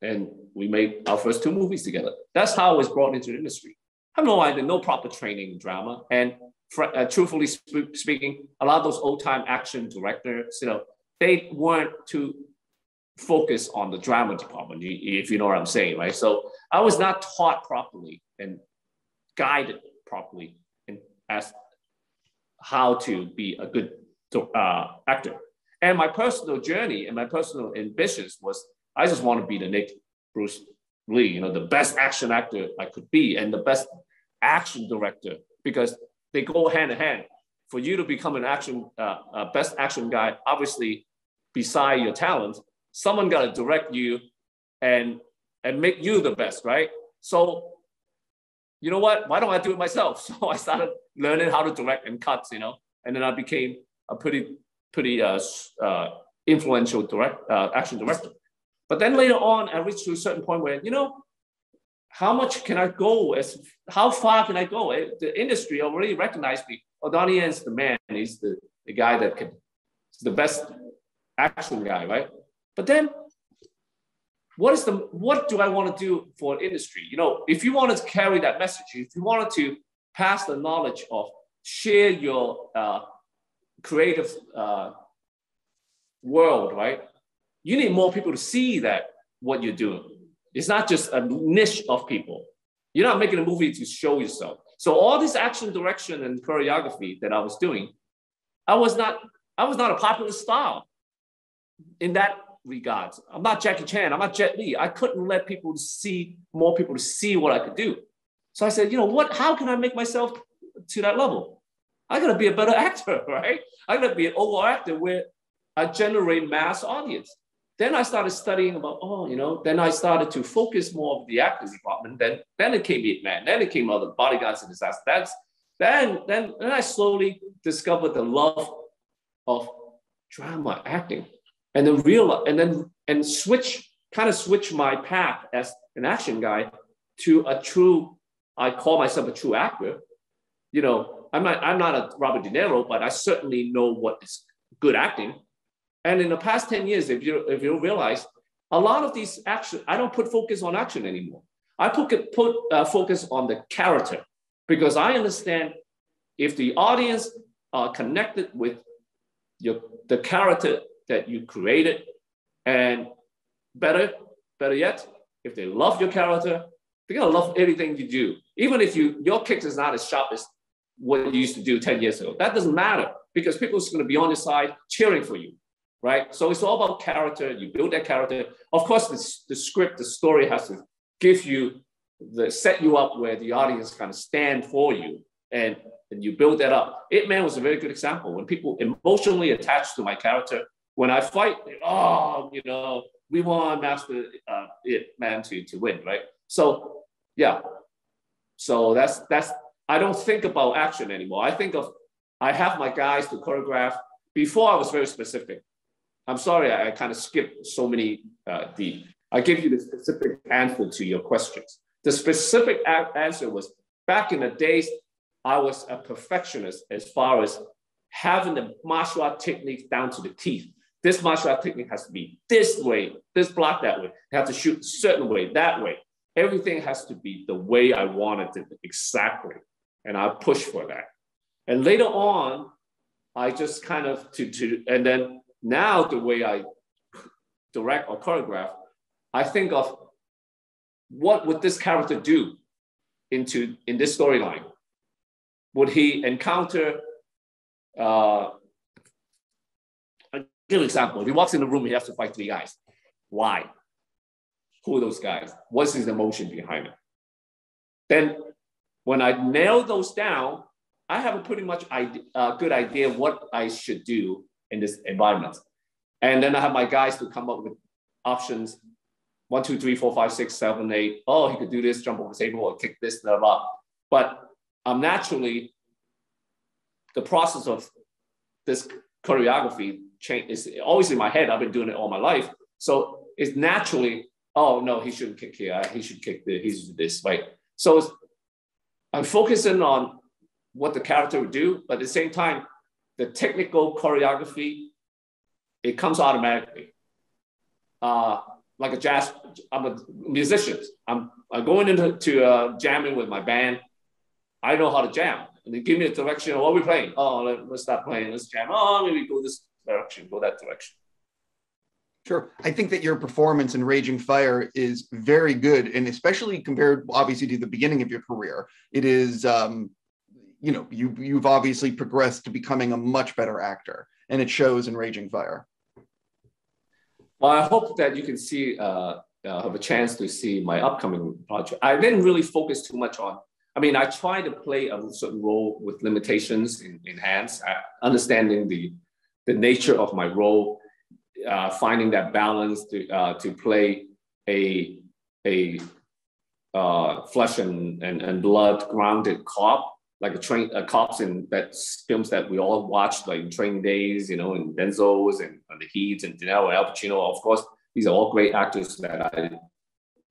and we made our first two movies together. That's how I was brought into the industry. I have no idea, no proper training in drama. And fr- uh, truthfully sp- speaking, a lot of those old time action directors, you know, they weren't too focus on the drama department, if you know what I'm saying, right? So I was not taught properly and guided properly in, as how to be a good uh, actor. And my personal journey and my personal ambitions was, I just want to be the next Bruce Lee, you know, the best action actor I could be and the best action director, because they go hand in hand. For you to become an action, uh, uh, best action guy, obviously, beside your talent, someone got to direct you and, and make you the best, right? So, you know what? Why don't I do it myself? So I started learning how to direct and cuts, you know, and then I became a pretty, pretty uh, uh, influential direct uh, action director. But then later on, I reached to a certain point where, you know, how much can I go? As how far can I go? The industry already recognized me. Oh, Donnie Yen's the man. He's the, the guy that can, the best action guy, right? But then, what is the what do I want to do for an industry? You know, if you wanted to carry that message, if you wanted to pass the knowledge of share your uh, creative uh, world, right? You need more people to see that what you're doing. It's not just a niche of people. You're not making a movie to show yourself. So all this action direction and choreography that I was doing, I was not I was not a popular star in that regards. I'm not Jackie Chan, I'm not Jet Li. I couldn't let people see, more people to see what I could do. So I said, you know what, how can I make myself to that level? I gotta be a better actor, right? I gotta be an overall actor where I generate mass audience. Then I started studying about, oh, you know, then I started to focus more of the actors department. Then then it came Ip Man, then it came other Bodyguards and Disaster. That's, then, then, then I slowly discovered the love of drama acting. And then realize, and then and switch, kind of switch my path as an action guy to a true, I call myself a true actor. You know, I'm not I'm not a Robert De Niro, but I certainly know what is good acting. And in the past ten years, if you if you realize, a lot of these action, I don't put focus on action anymore. I put put uh, focus on the character, because I understand if the audience are connected with your the character that you created, and better, better yet, if they love your character, they're gonna love everything you do. Even if you your kick is not as sharp as what you used to do ten years ago. That doesn't matter because people are going to be on your side cheering for you, right? So it's all about character. You build that character. Of course, the, the script, the story has to give you, the set you up where the audience kind of stand for you, and, and you build that up. Ip Man was a very good example. When people emotionally attached to my character, when I fight, oh, you know, we want Master uh, Ip Man to, to win, right? So, yeah. So that's, that's, I don't think about action anymore. I think of, I have my guys to choreograph. Before I was very specific. I'm sorry, I, I kind of skipped so many uh, deep. I give you the specific answer to your questions. The specific answer was, back in the days, I was a perfectionist as far as having the martial art technique down to the teeth. This martial art technique has to be this way, this block that way. You have to shoot a certain way, that way. Everything has to be the way I wanted it exactly. And I push for that. And later on, I just kind of, to, to and then now the way I direct or choreograph, I think of, what would this character do into in this storyline? Would he encounter, uh, a good example, if he walks in the room, he has to fight three guys. Why? Who are those guys? What's his emotion behind it? Then when I nail those down, I have a pretty much idea, uh, good idea of what I should do in this environment. And then I have my guys to come up with options. One, two, three, four, five, six, seven, eight. Oh, he could do this, jump over the table, or kick this, blah, blah. But um, naturally, the process of this choreography change is always in my head. I've been doing it all my life. So it's naturally, oh, no, he shouldn't kick here. He should kick this. He should do this, right? So it's, I'm focusing on what the character would do, but at the same time, the technical choreography, it comes automatically. Uh, Like a jazz, I'm a musician. I'm, I'm going into to, uh, jamming with my band. I know how to jam. And they give me a direction of what we're playing. Oh, let, let's stop playing. Let's jam. Oh, maybe go this direction, go that direction. Sure. I think that your performance in Raging Fire is very good. And especially compared, obviously, to the beginning of your career, it is, um, you know, you, you've obviously progressed to becoming a much better actor. And it shows in Raging Fire. Well, I hope that you can see, uh, uh, have a chance to see my upcoming project. I didn't really focus too much on, I mean, I try to play a certain role with limitations in, in hands, uh, understanding the, the nature of my role, uh, finding that balance to, uh, to play a, a uh, flesh and, and, and blood grounded cop, like a train, a cops in that films that we all watched, like Training Days, you know, and Denzel's and, and the Heats and Denaro and Al Pacino. Of course, these are all great actors that I,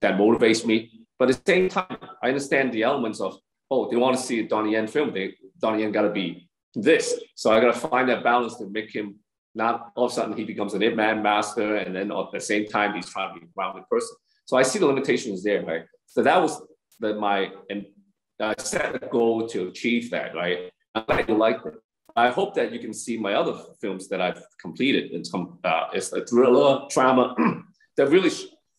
that motivates me. But at the same time, I understand the elements of, oh, they want to see a Donnie Yen film. They, Donnie Yen got to be this. So I got to find that balance to make him not all of a sudden he becomes an Ip Man master, and then at the same time he's trying to be a grounded person. So I see the limitations there, right? So that was the, my. And, I set a goal to achieve that, right? I like, like it. I hope that you can see my other films that I've completed. It's, uh, it's a thriller, drama that really,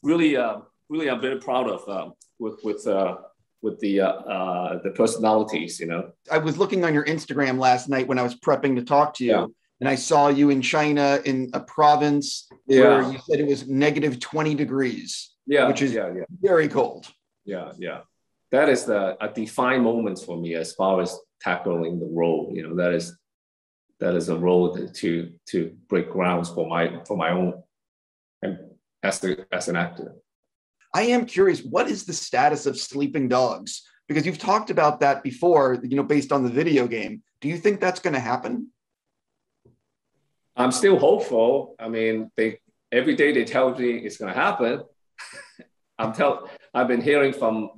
really, uh, really, I'm very proud of um, with with uh, with the uh, uh, the personalities. You know, I was looking on your Instagram last night when I was prepping to talk to you, yeah. And I saw you in China in a province yeah. where you said it was negative twenty degrees, yeah, which is yeah, yeah. very cold. Yeah, yeah. That is the, a defined moment for me as far as tackling the role. You know, that is that is a role to to break grounds for my for my own and as the, as an actor. I am curious, what is the status of Sleeping Dogs? Because you've talked about that before, you know, based on the video game. Do you think that's going to happen? I'm still hopeful. I mean, they every day they tell me it's going to happen. I'm tell I've been hearing from.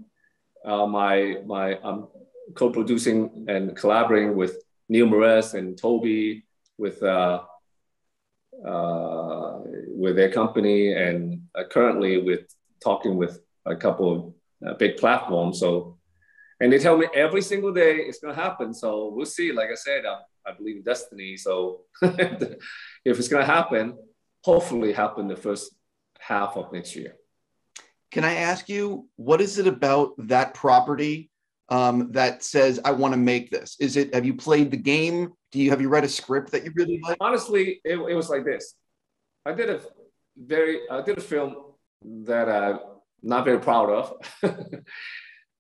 Uh, my my I'm co-producing and collaborating with Neil Moritz and Toby with uh, uh, with their company, and uh, currently with talking with a couple of uh, big platforms. So, and they tell me every single day it's gonna happen. So we'll see. Like I said, I, I believe in destiny. So if it's gonna happen, hopefully happen the first half of next year. Can I ask you, what is it about that property um, that says, I want to make this? Is it, have you played the game? Do you, have you read a script that you really like? Honestly, it, it was like this. I did a very, I did a film that I'm not very proud of.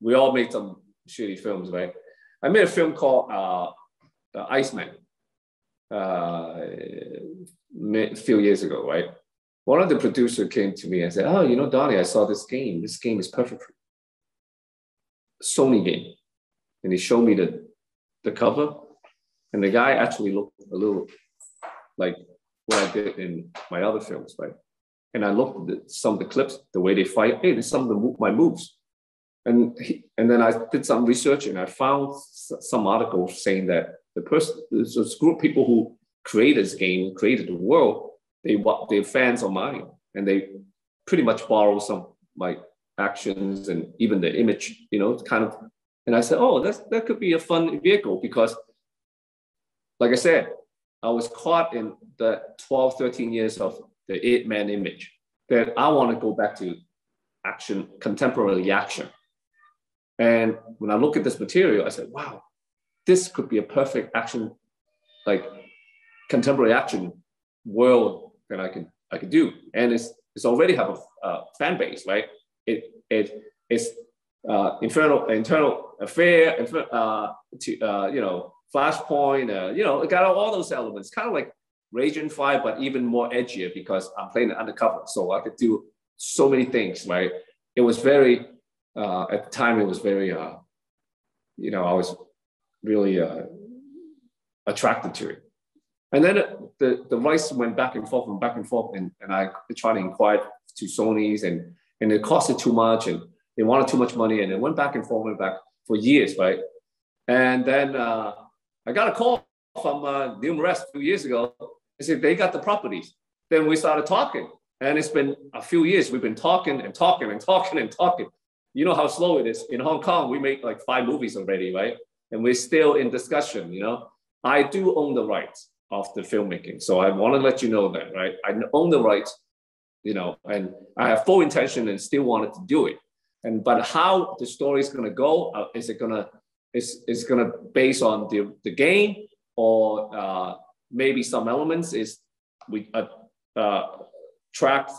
We all made some shitty films, right? I made a film called uh, uh, Ip Man uh, a few years ago, right? One of the producers came to me and said, oh, you know, Donnie, I saw this game. This game is perfect for you. Sony game. And he showed me the, the cover. And the guy actually looked a little like what I did in my other films, right? And I looked at some of the clips, the way they fight. Hey, there's some of the move, my moves. And he, and then I did some research and I found some article saying that the person, this group of people who created this game, created the world, they they're fans of Mario, and they pretty much borrow some like actions and even the image, you know, kind of. And I said, oh, that's, that could be a fun vehicle because, like I said, I was caught in the twelve, thirteen years of the Ip Man image that I want to go back to action, contemporary action. And when I look at this material, I said, wow, this could be a perfect action, like contemporary action world that I can I can do. And it's it's already have a uh, fan base, right? It it it's uh, internal internal affair, uh, to, uh, you know, Flashpoint, uh, you know, it got all those elements, kind of like Raging Fire, but even more edgier because I'm playing it undercover, so I could do so many things, right? It was very Uh, at the time, it was very, uh, you know, I was really uh, attracted to it. And then the, the rights went back and forth and back and forth, and, and I tried to inquire to Sony's, and, and it costed too much, and they wanted too much money, and it went back and forth and back for years, right? And then uh, I got a call from uh, Neil Moritz two years ago. They said, they got the properties. Then we started talking, and it's been a few years. We've been talking and talking and talking and talking. You know how slow it is. In Hong Kong, we make like five movies already, right? And we're still in discussion, you know? I do own the rights of the filmmaking. So I wanna let you know that, right? I own the rights, you know, and I have full intention and still wanted to do it. And, but how the story is gonna go, uh, is it gonna, is, is gonna based on the, the game, or uh, maybe some elements is we uh, uh, tracks,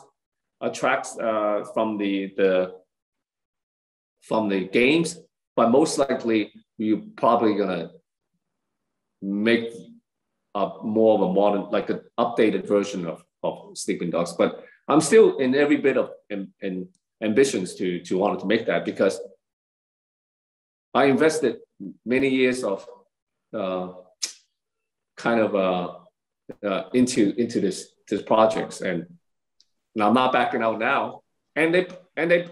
attracts uh, from the, the, from the games, but most likely you're probably gonna make a more of a modern, like an updated version of, of Sleeping Dogs. But I'm still in every bit of in, in ambitions to, to want to make that, because I invested many years of uh, kind of uh, uh, into into this this projects, and, and I'm not backing out now. And they and they.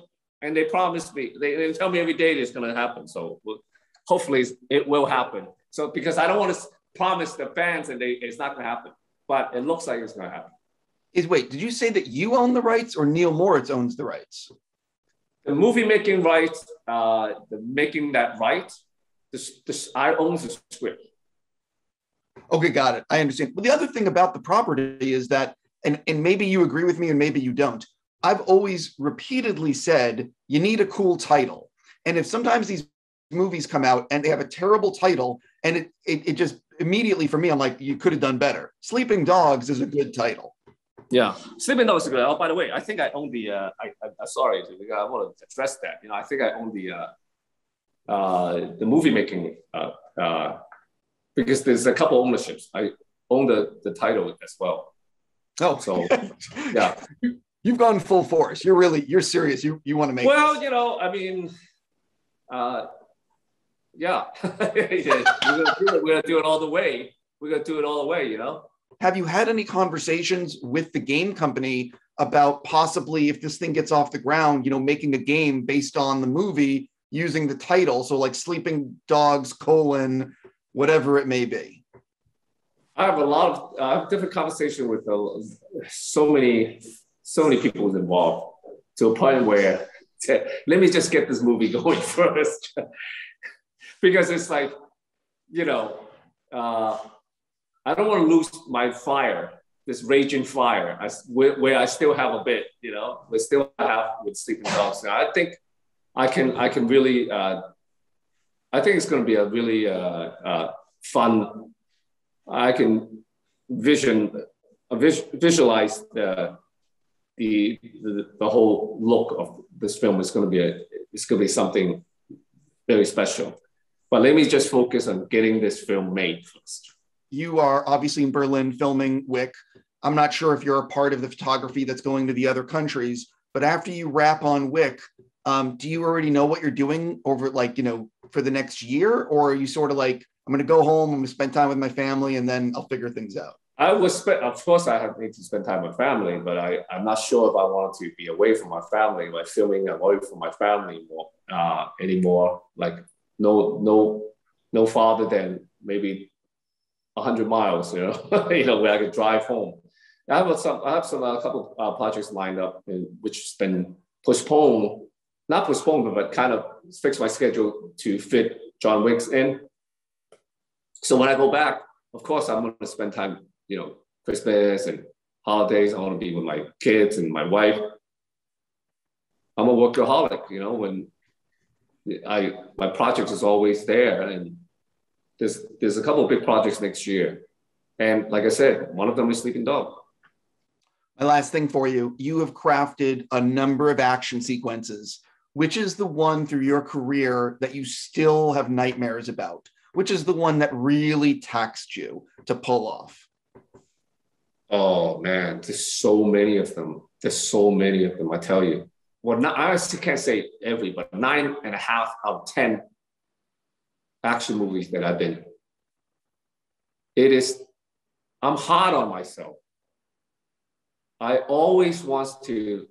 And they promised me, they, they tell me every day it's gonna happen. So we'll, hopefully it will happen. So, because I don't wanna promise the fans and they, it's not gonna happen, but it looks like it's gonna happen. Is, wait, did you say that you own the rights or Neil Moritz owns the rights? The movie making rights, uh, the making that right, this, this, I own the script. Okay, got it, I understand. Well, the other thing about the property is that, and, and maybe you agree with me and maybe you don't, I've always repeatedly said, you need a cool title. And if sometimes these movies come out and they have a terrible title, and it, it, it just immediately for me, I'm like, you could have done better. Sleeping Dogs is a good title. Yeah, Sleeping Dogs is good. Oh, by the way, I think I own the, uh, I, I, I'm sorry, I want to address that. You know, I think I own the, uh, uh, the movie making, uh, uh, because there's a couple ownerships. I own the, the title as well. Oh, so yeah. You've gone full force. You're really, you're serious. You you want to make well, this. You know, I mean, uh, yeah. We're gonna do it. We're gonna do it all the way. We're gonna do it all the way. You know. Have you had any conversations with the game company about possibly, if this thing gets off the ground, you know, making a game based on the movie using the title, so like Sleeping Dogs colon whatever it may be? I have a lot of I uh, have different conversation with uh, so many. So many people was involved to a point where let me just get this movie going first, because it's like, you know, uh, I don't want to lose my fire, this raging fire, I, where, where I still have a bit, you know, we still have with Sleeping Dogs. Now I think I can I can really uh, I think it's going to be a really uh, uh, fun. I can vision, uh, vis visualize the, the the the whole look of this film. It's going to be a, it's going to be something very special. But let me just focus on getting this film made first. You are obviously in Berlin filming Wick. I'm not sure if you're a part of the photography that's going to the other countries, but after you wrap on Wick, um, do you already know what you're doing over, like, you know, for the next year? Or are you sort of like, I'm going to go home, I'm going to spend time with my family, and then I'll figure things out? I was, spend, of course, I have need to spend time with family, but I, I'm not sure if I want to be away from my family, like filming away from my family more, uh, anymore. Like no, no, no farther than maybe a hundred miles, you know, you know, where I could drive home. I have some, I have some, a couple uh, projects lined up, in, which has been postponed, not postponed, but kind of fixed my schedule to fit John Wick's in. So when I go back, of course, I'm going to spend time, you know, Christmas and holidays. I want to be with my kids and my wife. I'm a workaholic, you know, when I, my project is always there. And there's, there's a couple of big projects next year. And like I said, one of them is Sleeping Dogs. My last thing for you, you have crafted a number of action sequences. Which is the one through your career that you still have nightmares about? Which is the one that really taxed you to pull off? Oh man, there's so many of them. There's so many of them, I tell you. Well, not, I honestly can't say every, but nine and a half out of ten action movies that I've been in. It is, I'm hard on myself. I always want to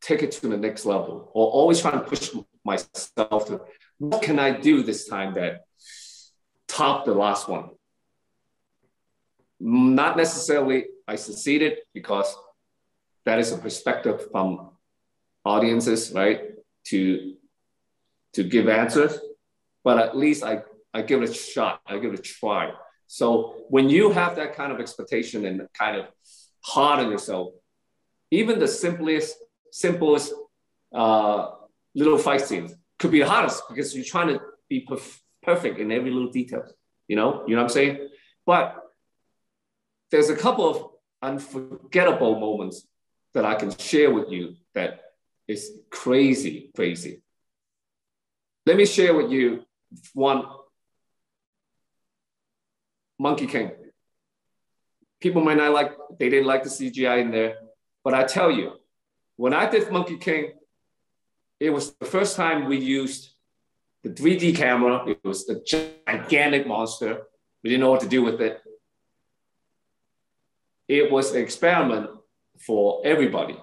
take it to the next level, or always trying to push myself to, what can I do this time that topped the last one? Not necessarily I succeeded, because that is a perspective from audiences, right? To, to give answers, but at least I, I give it a shot, I give it a try. So when you have that kind of expectation and kind of hard on yourself, even the simplest, simplest uh, little fight scenes could be the hardest, because you're trying to be perf perfect in every little detail. You know, you know what I'm saying? But there's a couple of unforgettable moments that I can share with you that is crazy, crazy. Let me share with you one. Monkey King. People might not like, they didn't like the C G I in there, but I tell you, when I did Monkey King, it was the first time we used the three D camera. It was a gigantic monster. We didn't know what to do with it. It was an experiment for everybody.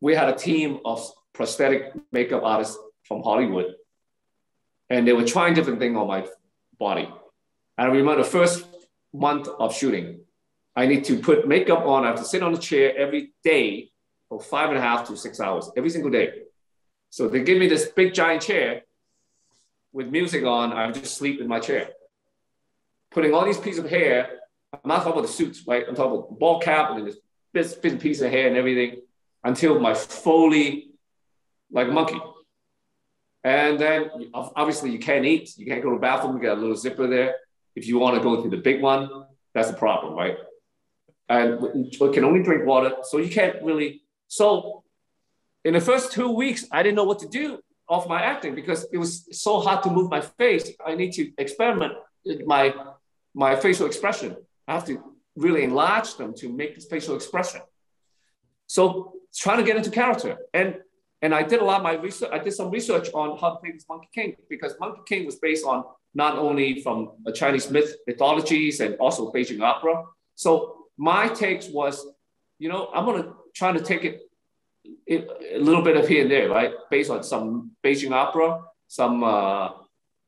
We had a team of prosthetic makeup artists from Hollywood, and they were trying different things on my body. I remember the first month of shooting, I need to put makeup on. I have to sit on a chair every day for five and a half to six hours, every single day. So they give me this big giant chair with music on. I just sleep in my chair. Putting all these pieces of hair, I'm not talking about the suits, right? I'm talking about the ball cap and this big piece of hair and everything, until my Foley, like a monkey. And then obviously you can't eat, you can't go to the bathroom, you got a little zipper there. If you want to go to the big one, that's a problem, right? And you can only drink water, so you can't really. So in the first two weeks, I didn't know what to do of my acting, because it was so hard to move my face. I need to experiment with my, my facial expression. I have to really enlarge them to make this facial expression. So trying to get into character. And, and I did a lot of my research. I did some research on how to play this Monkey King, because Monkey King was based on not only from Chinese myth, mythologies, and also Beijing opera. So my takes was, you know, I'm gonna try to take it, it a little bit of here and there, right? Based on some Beijing opera, some, uh,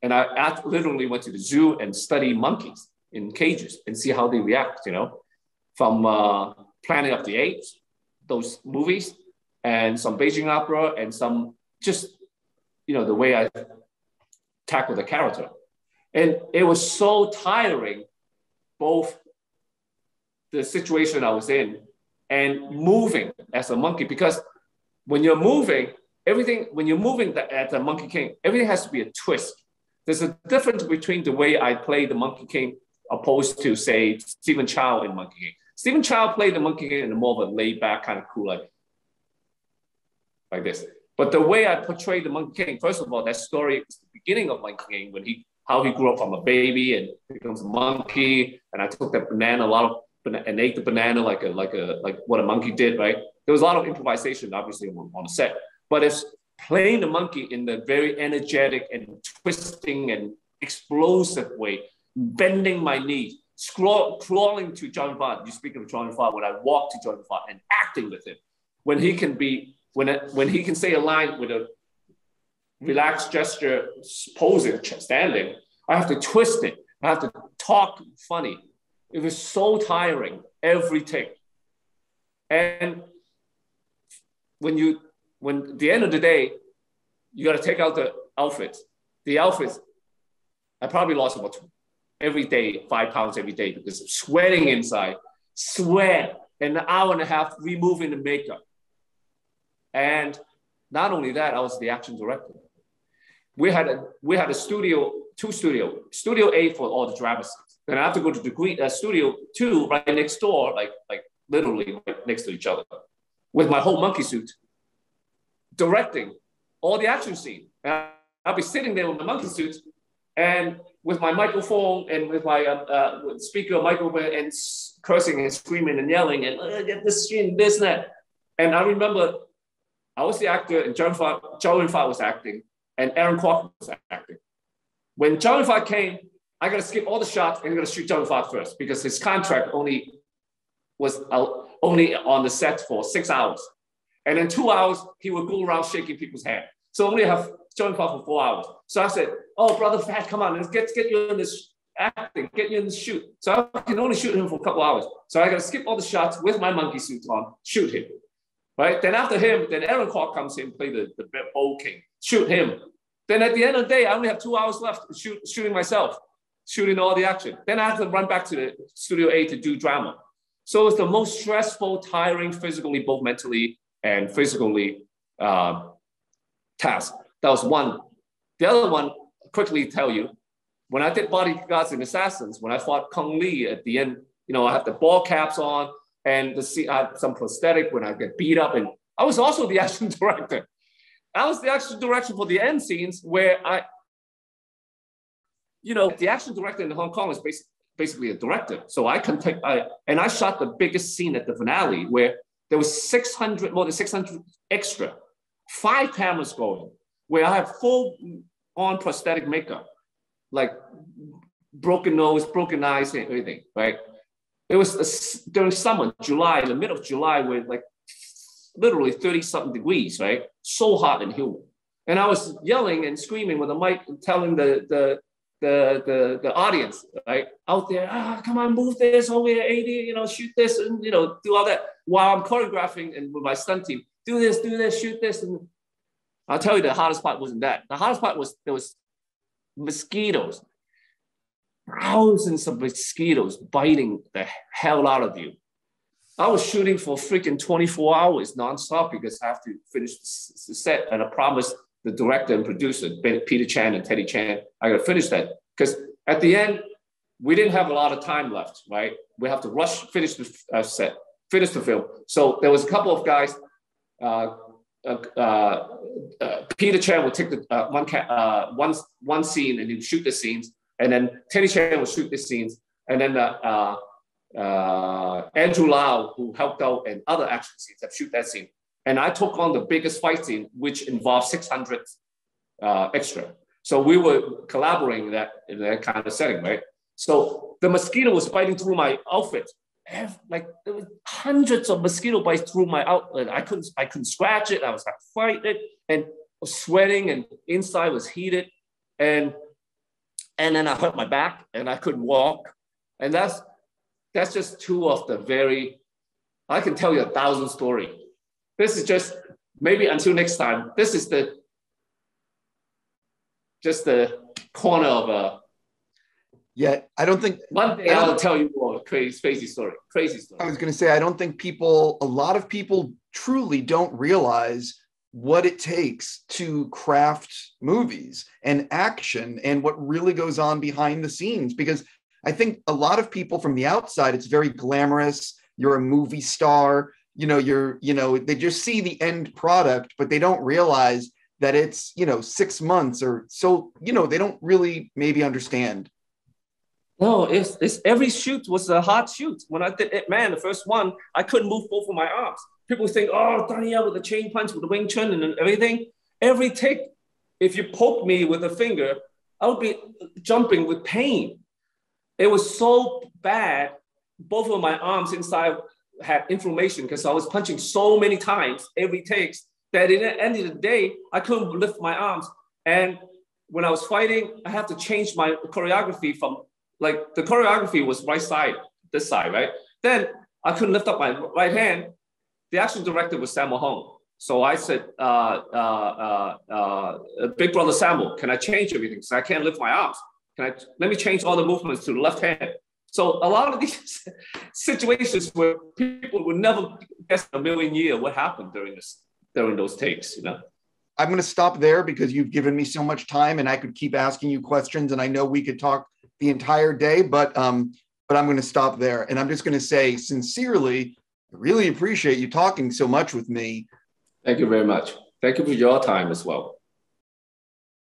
and I, I literally went to the zoo and studied monkeys in cages and see how they react, you know, from uh, Planet of the Apes, those movies, and some Beijing opera, and some just, you know, the way I tackle the character. And it was so tiring, both the situation I was in and moving as a monkey, because when you're moving, everything, when you're moving the, at the Monkey King, everything has to be a twist. There's a difference between the way I play the Monkey King opposed to, say, Stephen Chow in Monkey King. Stephen Chow played the Monkey King in a more of a laid back kind of cool, like, like this. But the way I portray the Monkey King, first of all, that story is the beginning of Monkey King, when he, how he grew up from a baby and becomes a monkey. And I took that banana, a lot of, and ate the banana like a, like a, like what a monkey did, right? There was a lot of improvisation, obviously, on, on the set. But it's playing the monkey in the very energetic and twisting and explosive way, bending my knees, scraw- crawling to John Wick. You speak of John Wick, when I walk to John Wick and acting with him, when he can be, When, when he can say a line with a relaxed gesture, posing, standing, I have to twist it. I have to talk funny. It was so tiring, every take. And when you, when at the end of the day, you got to take out the outfits. The outfits, I probably lost about every day, five pounds every day, because of sweating inside, sweat, and an hour and a half removing the makeup. And not only that, I was the action director. We had a, we had a studio, two studio, studio A for all the drama scenes. Then I have to go to degree, uh, studio two right next door, like, like literally right next to each other, with my whole monkey suit, directing all the action scene. And I'll be sitting there with my monkey suit and with my microphone and with my uh, uh, with speaker microphone and cursing and screaming and yelling and uh, get this scene, this and that. And I remember, I was the actor, and Chow Yun-Fat was acting, and Aaron Kwok was acting. When Chow Yun-Fat came, I got to skip all the shots and I got to shoot Chow Yun-Fat first, because his contract only was only on the set for six hours, and in two hours he would go around shaking people's hand. So I only have Chow Yun-Fat for four hours. So I said, "Oh, brother Fat, come on, let's get get you in this acting, get you in the shoot." So I can only shoot him for a couple hours. So I got to skip all the shots with my monkey suit on, shoot him. Right? Then after him, then Aaron Kwok comes in, play the, the Bowl King, shoot him. Then at the end of the day, I only have two hours left shoot, shooting myself, shooting all the action. Then I have to run back to the Studio A to do drama. So it's the most stressful, tiring, physically, both mentally and physically uh, task. That was one. The other one, I'll quickly tell you, when I did Bodyguards and Assassins, when I fought Kung Lee at the end, you know, I have the ball caps on, and the scene, I had some prosthetic when I get beat up. And I was also the action director. I was the action director for the end scenes where I, you know, the action director in Hong Kong is basically, basically a director. So I can take, I, and I shot the biggest scene at the finale where there was six hundred, more than six hundred extra, five cameras going, where I have full on prosthetic makeup, like broken nose, broken eyes and everything, right? It was a, during summer, July, in the middle of July, with like literally thirty something degrees, right? So hot and humid. And I was yelling and screaming with a mic and telling the, the, the, the, the audience, right? Out there, ah, come on, move this over here, eighty, you know, shoot this and, you know, do all that. While I'm choreographing and with my stunt team, do this, do this, shoot this. And I'll tell you, the hardest part wasn't that. The hardest part was there was mosquitoes. Thousands of mosquitoes biting the hell out of you. I was shooting for freaking twenty-four hours nonstop because I have to finish the set, and I promised the director and producer, Peter Chan and Teddy Chan, I gotta finish that. Because at the end, we didn't have a lot of time left, right? We have to rush, finish the uh, set, finish the film. So there was a couple of guys, uh, uh, uh, uh, Peter Chan would take the, uh, one, uh, one, one scene and he'd shoot the scenes. And then Teddy Chan will shoot these scenes. And then uh, uh, uh, Andrew Lau, who helped out in other action scenes, have shoot that scene. And I took on the biggest fight scene, which involved six hundred uh, extra. So we were collaborating in that, in that kind of setting, right? So the mosquito was biting through my outfit. Like there were hundreds of mosquito bites through my outfit. I couldn't, I couldn't scratch it. I was like fighting it and sweating, and inside was heated. And And then I hurt my back and I couldn't walk. And that's that's just two of the very, I can tell you a thousand stories. This is just, maybe until next time, this is the, just the corner of a. Yeah, I don't think. One day I'll tell you more crazy, crazy story, crazy story. I was gonna say, I don't think people, a lot of people truly don't realize what it takes to craft movies and action and what really goes on behind the scenes. Because I think a lot of people from the outside, it's very glamorous. You're a movie star, you know, you're, you know, they just see the end product, but they don't realize that it's, you know, six months or so, you know, they don't really maybe understand. No, it's, it's every shoot was a hard shoot. When I did Ip Man, the first one, I couldn't move both of my arms. People think, oh, Donnie Yen with the chain punch, with the Wing Chun and everything. Every take, if you poke me with a finger, I would be jumping with pain. It was so bad. Both of my arms inside had inflammation because I was punching so many times every take that at the end of the day, I couldn't lift my arms. And when I was fighting, I had to change my choreography from, like, the choreography was right side, this side, right? Then I couldn't lift up my right hand. The action director was Sammo Hung. So I said, uh, uh, uh, uh, Big Brother Sammo, can I change everything? So I can't lift my arms. Can I, let me change all the movements to the left hand. So a lot of these situations where people would never guess in a million years what happened during this, during those takes, you know? I'm going to stop there because you've given me so much time and I could keep asking you questions and I know we could talk the entire day, but um, but I'm going to stop there. And I'm just going to say sincerely, I really appreciate you talking so much with me. Thank you very much. Thank you for your time as well.